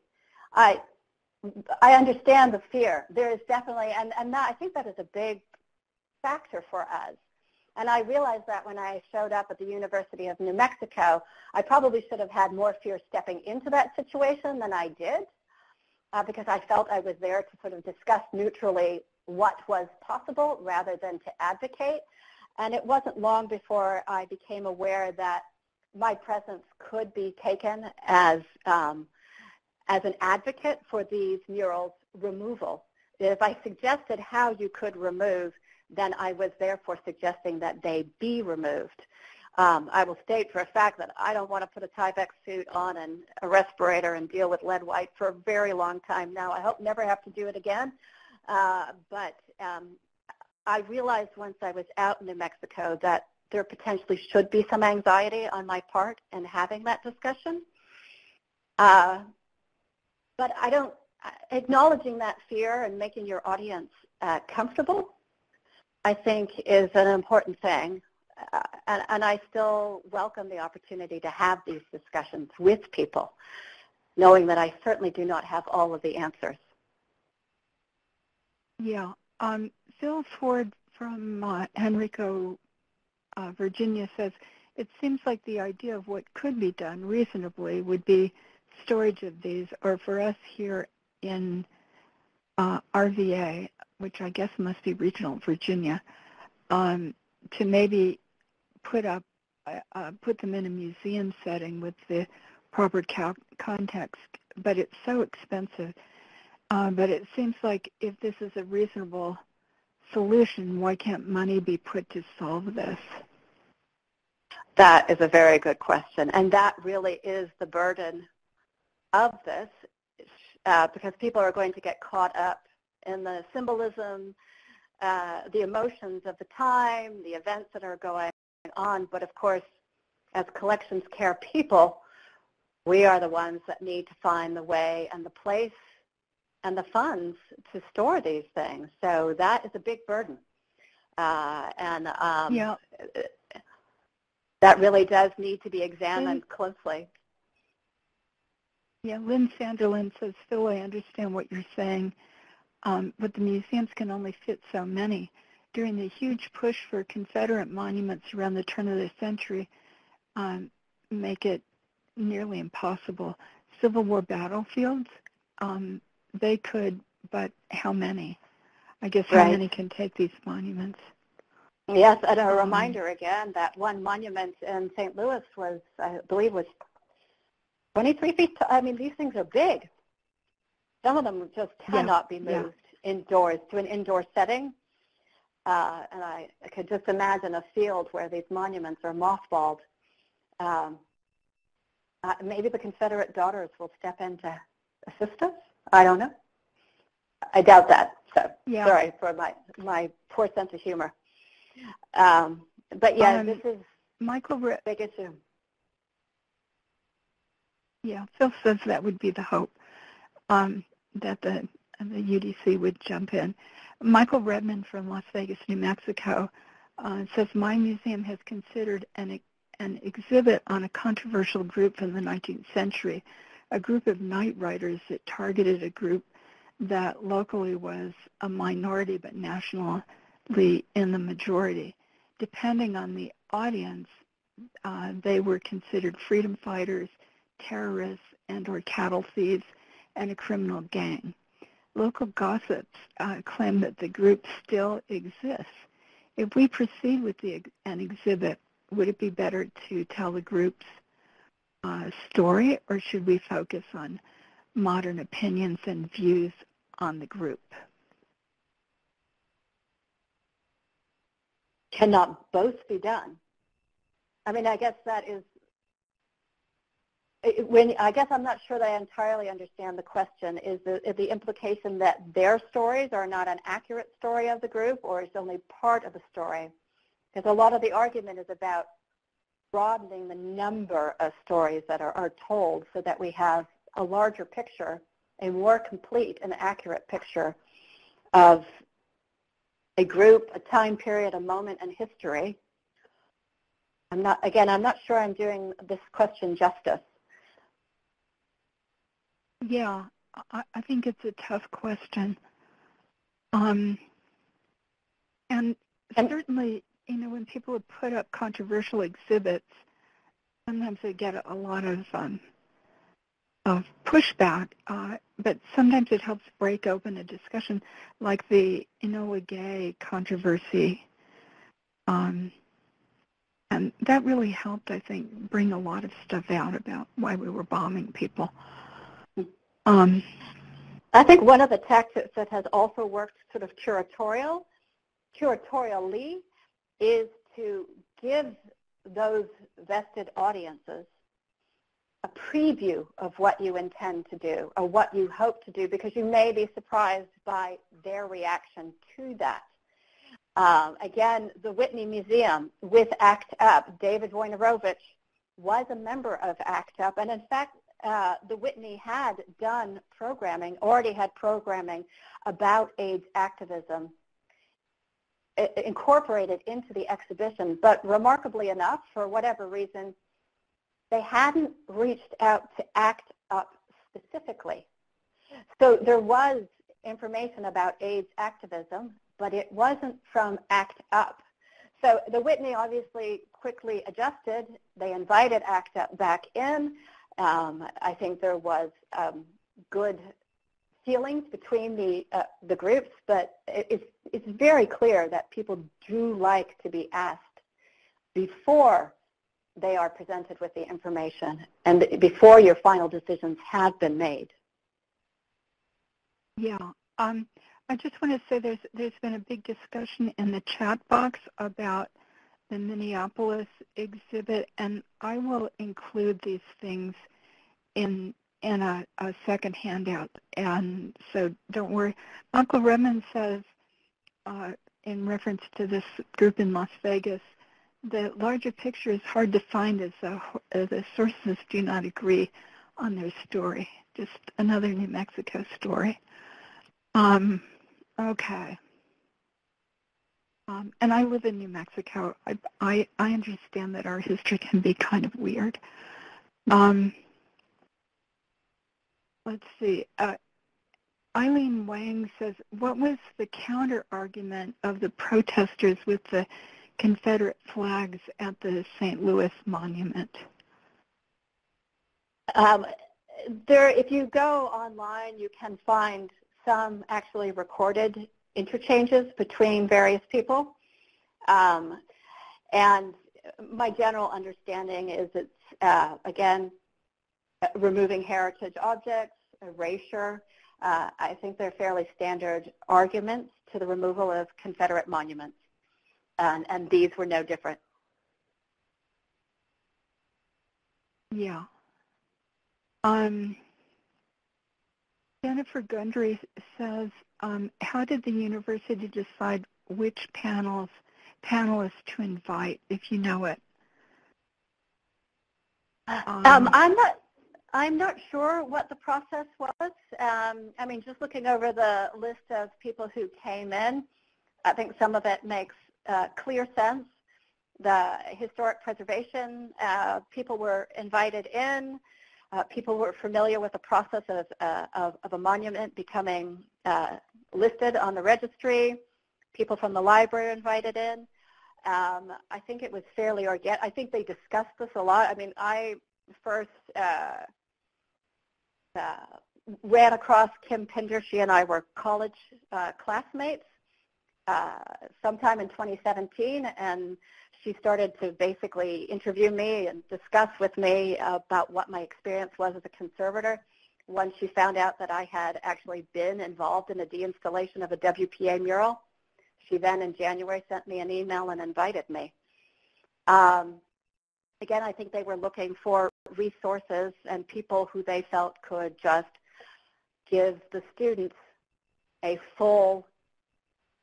I I understand the fear. There is definitely, and, and that, I think that is a big factor for us. And I realized that when I showed up at the University of New Mexico, I probably should have had more fear stepping into that situation than I did, uh, because I felt I was there to sort of discuss neutrally what was possible rather than to advocate. And it wasn't long before I became aware that my presence could be taken as, um, as an advocate for these murals' removal. If I suggested how you could remove, then I was therefore suggesting that they be removed. Um, I will state for a fact that I don't want to put a Tyvek suit on and a respirator and deal with lead white for a very long time now. I hope never have to do it again. Uh, but um, I realized once I was out in New Mexico that there potentially should be some anxiety on my part in having that discussion. Uh, but I don't, acknowledging that fear and making your audience uh, comfortable, I think, is an important thing, uh, and, and I still welcome the opportunity to have these discussions with people, knowing that I certainly do not have all of the answers. Yeah. Um, Phil Ford from uh, Henrico, uh, Virginia says, it seems like the idea of what could be done reasonably would be storage of these, or for us here in uh, R V A, which I guess must be regional Virginia, um, to maybe put up, uh, put them in a museum setting with the proper context. But it's so expensive. Uh, but it seems like if this is a reasonable solution, why can't money be put to solve this? That is a very good question. And that really is the burden of this, uh, because people are going to get caught up and the symbolism, uh, the emotions of the time, the events that are going on. But of course, as collections care people, we are the ones that need to find the way and the place and the funds to store these things. So that is a big burden. Uh, and um, yeah. that really does need to be examined Lynn, closely. Yeah, Lynn Sanderlin says, Phil, I understand what you're saying, um, but the museums can only fit so many. During the huge push for Confederate monuments around the turn of the century, um, make it nearly impossible. Civil War battlefields, um, they could, but how many? I guess how right. many can take these monuments? Yes, and a reminder again that one monument in Saint Louis was, I believe, was twenty-three feet tall. I mean, these things are big. Some of them just cannot yeah. be moved yeah. indoors to an indoor setting. Uh, and I, I could just imagine a field where these monuments are mothballed. Um, uh, maybe the Confederate Daughters will step in to assist us. I don't know. I doubt that. So yeah. sorry for my, my poor sense of humor. Um, but yeah, um, this is Michael Ritt. Big issue. Yeah, Phil says that would be the hope um, that the the U D C would jump in. Michael Redmond from Las Vegas, New Mexico, uh, says my museum has considered an an exhibit on a controversial group from the nineteenth century, a group of night riders that targeted a group that locally was a minority but national. In the majority. Depending on the audience, uh, they were considered freedom fighters, terrorists, and or cattle thieves, and a criminal gang. Local gossips uh, claim that the group still exists. If we proceed with the, an exhibit, would it be better to tell the group's uh, story, or should we focus on modern opinions and views on the group? Cannot both be done? I mean, I guess that is, when I guess I'm not sure that I entirely understand the question. Is the, is the implication that their stories are not an accurate story of the group, or is only part of the story? Because a lot of the argument is about broadening the number of stories that are, are told so that we have a larger picture, a more complete and accurate picture of a group, a time period, a moment in history. I'm not, again, I'm not sure I'm doing this question justice. Yeah, I, I think it's a tough question. Um, and, and certainly, you know, when people have put up controversial exhibits, sometimes they get a lot of, um, of pushback, uh, but sometimes it helps break open a discussion, like the Enola Gay controversy. Um, and that really helped, I think, bring a lot of stuff out about why we were bombing people. Um, I think one of the tactics that has also worked sort of curatorial, curatorially is to give those vested audiences a preview of what you intend to do or what you hope to do, because you may be surprised by their reaction to that. Um, again, the Whitney Museum with ACT UP, David Wojnarowicz was a member of ACT UP, and in fact, uh, the Whitney had done programming, already had programming about AIDS activism incorporated into the exhibition, but remarkably enough, for whatever reason, they hadn't reached out to ACT UP specifically. So there was information about AIDS activism, but it wasn't from ACT UP. So the Whitney obviously quickly adjusted. They invited ACT UP back in. Um, I think there was um, good feelings between the, uh, the groups, but it, it's, it's very clear that people do like to be asked before they are presented with the information and before your final decisions have been made. Yeah, um, I just want to say there's there's been a big discussion in the chat box about the Minneapolis exhibit, and I will include these things in in a, a second handout, and so don't worry. Michael Redmond says, uh, in reference to this group in Las Vegas, the larger picture is hard to find as uh, the sources do not agree on their story. Just another New Mexico story. Um, okay. Um, and I live in New Mexico. I, I, I understand that our history can be kind of weird. Um, let's see. Uh, Eileen Wang says, what was the counter-argument of the protesters with the Confederate flags at the Saint Louis monument? Um, there, if you go online, you can find some actually recorded interchanges between various people. Um, and my general understanding is it's, uh, again, removing heritage objects, erasure. Uh, I think they're fairly standard arguments to the removal of Confederate monuments, and, and these were no different. Yeah. Um, Jennifer Gundry says, um, how did the university decide which panels, panelists to invite, if you know it? Um, um, I'm not. I'm not sure what the process was. Um, I mean, just looking over the list of people who came in, I think some of it makes uh, clear sense. The historic preservation, uh, people were invited in. Uh, people were familiar with the process of, uh, of, of a monument becoming uh, listed on the registry. People from the library invited in. Um, I think it was fairly organic. I think they discussed this a lot. I mean, I first... Uh, Uh, ran across Kim Pinder. She and I were college uh, classmates uh, sometime in twenty seventeen, and she started to basically interview me and discuss with me about what my experience was as a conservator. Once she found out that I had actually been involved in the deinstallation of a W P A mural, she then in January sent me an email and invited me. Um, Again, I think they were looking for resources and people who they felt could just give the students a full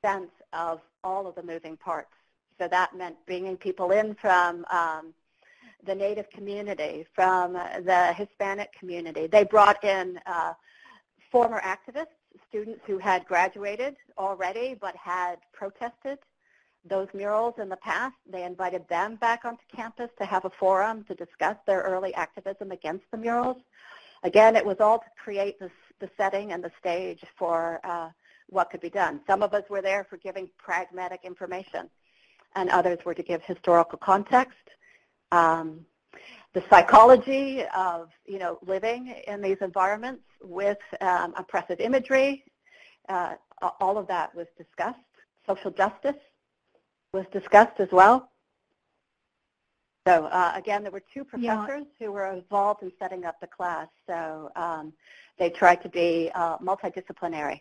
sense of all of the moving parts. So that meant bringing people in from um, the Native community, from the Hispanic community. They brought in uh, former activists, students who had graduated already but had protested those murals in the past. They invited them back onto campus to have a forum to discuss their early activism against the murals. Again, it was all to create this, the setting and the stage for uh, what could be done. Some of us were there for giving pragmatic information, and others were to give historical context. Um, the psychology of, you know, living in these environments with um, oppressive imagery, uh, all of that was discussed. Social justice was discussed as well. So uh, again, there were two professors yeah. who were involved in setting up the class, so um, they tried to be uh, multidisciplinary.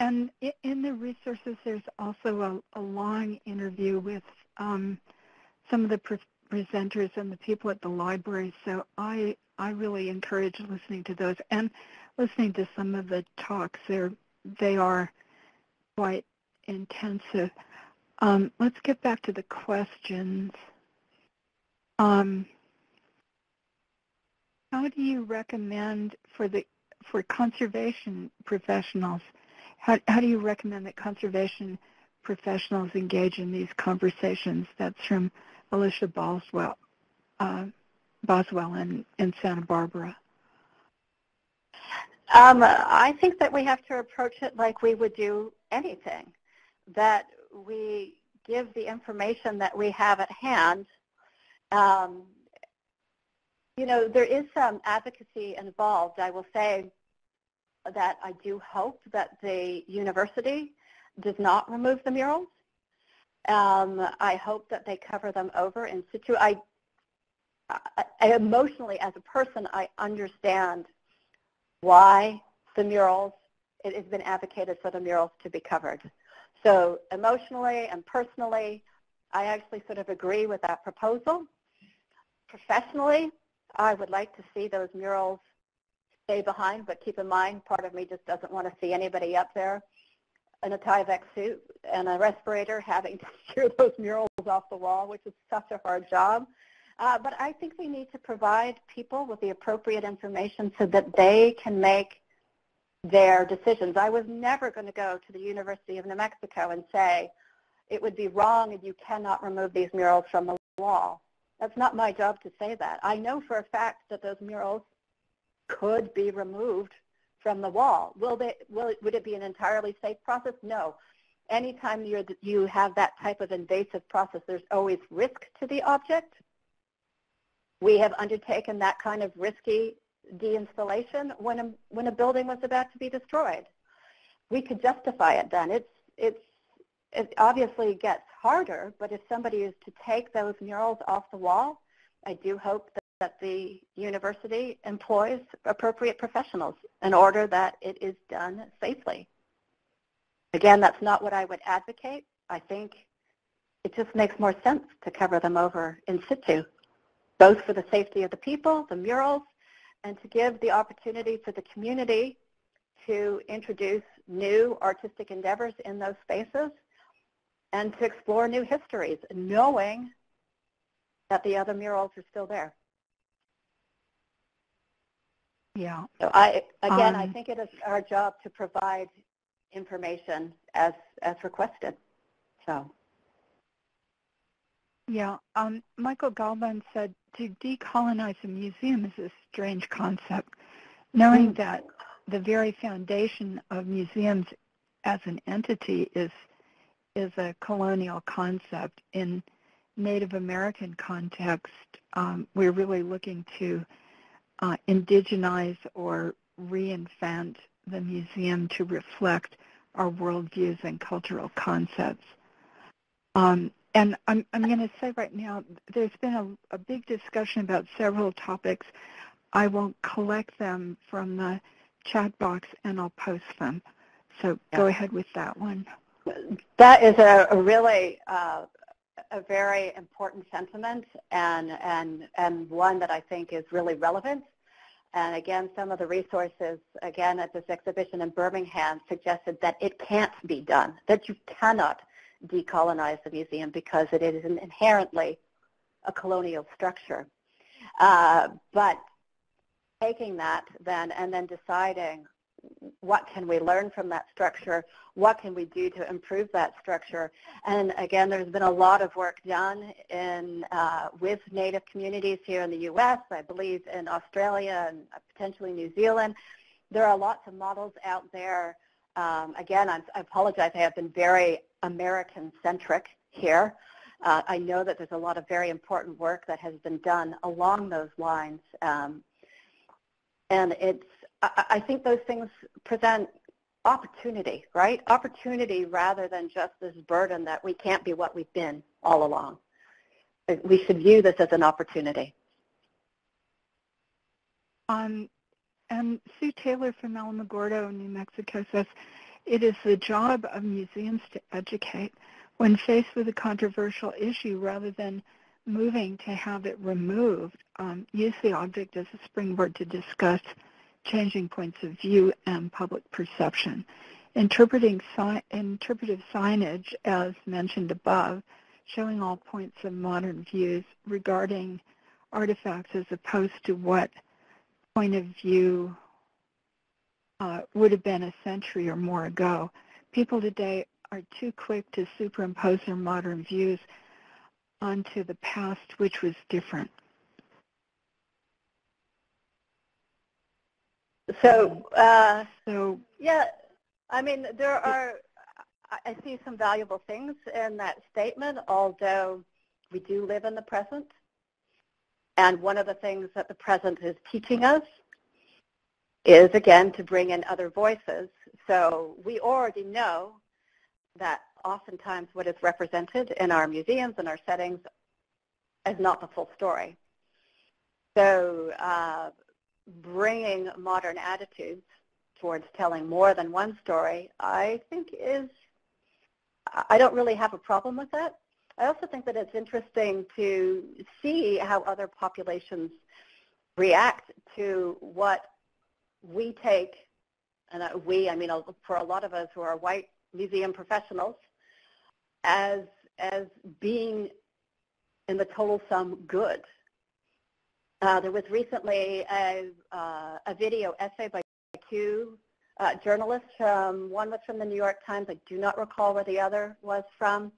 And in the resources, there's also a, a long interview with um, some of the pre presenters and the people at the library, so I, I really encourage listening to those and listening to some of the talks. They're, they are quite intensive. Um, let's get back to the questions. Um, how do you recommend for the for conservation professionals? How how do you recommend that conservation professionals engage in these conversations? That's from Alicia Boswell, uh, Boswell in, in Santa Barbara. Um, I think that we have to approach it like we would do anything, that we give the information that we have at hand. Um, you know, there is some advocacy involved. I will say that I do hope that the university does not remove the murals. Um, I hope that they cover them over in situ. I, I, I emotionally, as a person, I understand why the murals, it has been advocated for the murals to be covered. So emotionally and personally, I actually sort of agree with that proposal. Professionally, I would like to see those murals stay behind, but keep in mind, part of me just doesn't want to see anybody up there in a Tyvek suit and a respirator having to shear those murals off the wall, which is such a hard job. Uh, but I think we need to provide people with the appropriate information so that they can make their decisions. I was never going to go to the University of New Mexico and say, it would be wrong and you cannot remove these murals from the wall. That's not my job to say that. I know for a fact that those murals could be removed from the wall. Will they, will it, would it be an entirely safe process? No. Anytime you're, you have that type of invasive process, there's always risk to the object. We have undertaken that kind of risky deinstallation when a, when a building was about to be destroyed. We could justify it then. It's, it's, it obviously gets harder, but if somebody is to take those murals off the wall, I do hope that, that the university employs appropriate professionals in order that it is done safely. Again, that's not what I would advocate. I think it just makes more sense to cover them over in situ, both for the safety of the people, the murals, and to give the opportunity for the community to introduce new artistic endeavors in those spaces and to explore new histories, knowing that the other murals are still there. Yeah. So I, again, um, I think it is our job to provide information as as requested. So. Yeah. Um, Michael Galban said, to decolonize a museum is a strange concept, knowing mm. that the very foundation of museums as an entity is is a colonial concept. In Native American context, um, we're really looking to uh, indigenize or reinvent the museum to reflect our worldviews and cultural concepts. Um, And I'm, I'm going to say right now, there's been a, a big discussion about several topics. I will collect them from the chat box and I'll post them. So yeah. Go ahead with that one. That is a, a really uh, a very important sentiment and, and, and one that I think is really relevant. And again, some of the resources, again, at this exhibition in Birmingham suggested that it can't be done, that you cannot decolonize the museum because it is an inherently a colonial structure. Uh, but taking that then and then deciding what can we learn from that structure, what can we do to improve that structure. And again, there's been a lot of work done in uh, with Native communities here in the U S, I believe in Australia and potentially New Zealand. There are lots of models out there. Um, again, I'm, I apologize, I have been very American-centric here. Uh, I know that there's a lot of very important work that has been done along those lines. Um, and it's, I, I think those things present opportunity, right? Opportunity rather than just this burden that we can't be what we've been all along. We should view this as an opportunity. Um, and Sue Taylor from Alamogordo, New Mexico says, it is the job of museums to educate when faced with a controversial issue rather than moving to have it removed. Um, use the object as a springboard to discuss changing points of view and public perception. Interpreting si interpretive signage, as mentioned above, showing all points of modern views regarding artifacts as opposed to what point of view Uh, would have been a century or more ago. People today are too quick to superimpose their modern views onto the past, which was different. So, uh, so yeah, I mean, there are, I see some valuable things in that statement, although we do live in the present. And one of the things that the present is teaching us is, again, to bring in other voices. So we already know that oftentimes what is represented in our museums and our settings is not the full story. So uh, bringing modern attitudes towards telling more than one story, I think is, I don't really have a problem with that. I also think that it's interesting to see how other populations react to what we take, and we, I mean, for a lot of us who are white museum professionals, as as being in the total sum good. Uh, there was recently a, uh, a video essay by two uh, journalists. Um, one was from the New York Times. I do not recall where the other was from.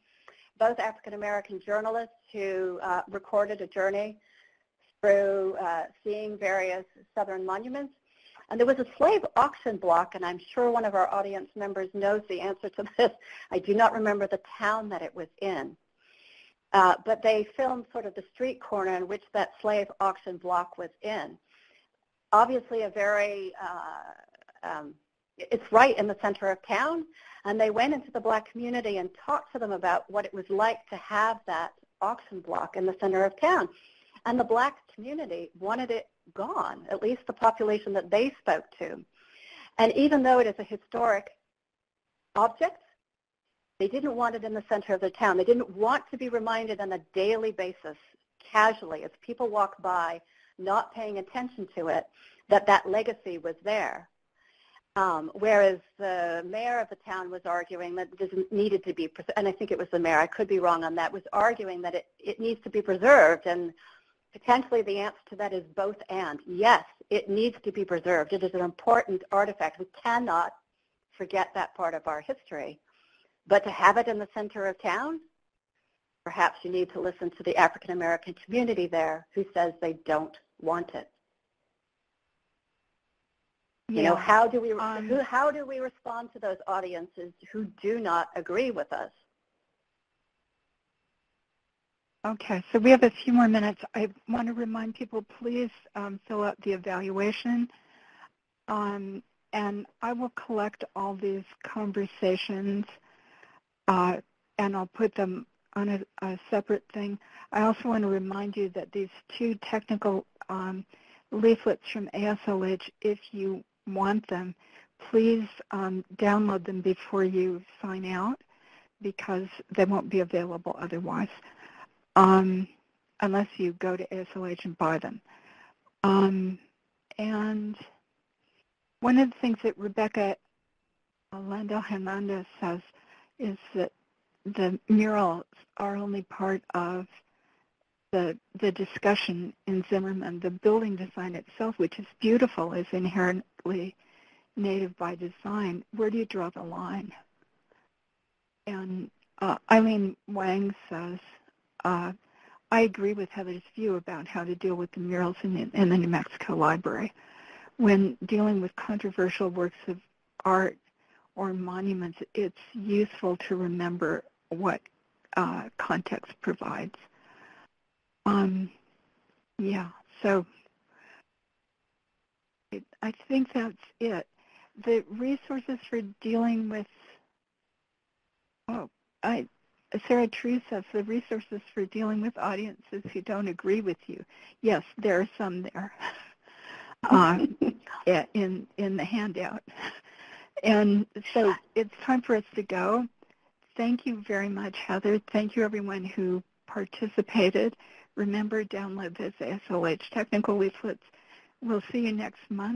Both African-American journalists who uh, recorded a journey through uh, seeing various Southern monuments. And there was a slave auction block, and I'm sure one of our audience members knows the answer to this. I do not remember the town that it was in. Uh, but they filmed sort of the street corner in which that slave auction block was in. Obviously a very, uh, um, it's right in the center of town. And they went into the black community and talked to them about what it was like to have that auction block in the center of town. And the black community wanted it gone, at least the population that they spoke to. And even though it is a historic object, they didn't want it in the center of the town. They didn't want to be reminded on a daily basis, casually, as people walk by, not paying attention to it, that that legacy was there. Um, whereas the mayor of the town was arguing that this needed to be, and I think it was the mayor, I could be wrong on that, was arguing that it, it needs to be preserved. And potentially the answer to that is both and. Yes, it needs to be preserved. It is an important artifact. We cannot forget that part of our history. But to have it in the center of town, perhaps you need to listen to the African American community there who says they don't want it. You yeah. know, how do we um, who, how do we respond to those audiences who do not agree with us? Okay, so we have a few more minutes. I want to remind people, please um, fill out the evaluation. Um, and I will collect all these conversations uh, and I'll put them on a, a separate thing. I also want to remind you that these two technical um, leaflets from A S L H, if you want them, please um, download them before you sign out because they won't be available otherwise. Um, unless you go to A S L H and buy them. Um, and one of the things that Rebecca Orlando Hernandez says is that the murals are only part of the, the discussion in Zimmerman. The building design itself, which is beautiful, is inherently native by design. Where do you draw the line? And uh, Eileen Wang says, Uh, I agree with Heather's view about how to deal with the murals in the, in the New Mexico Library. When dealing with controversial works of art or monuments, it's useful to remember what uh, context provides. Um, yeah, so it, I think that's it. The resources for dealing with, oh, I... Sarah True says the resources for dealing with audiences who don't agree with you. Yes, there are some there um, in, in the handout. And so it's time for us to go. Thank you very much, Heather. Thank you, everyone who participated. Remember, download those A S L H technical leaflets. We'll see you next month.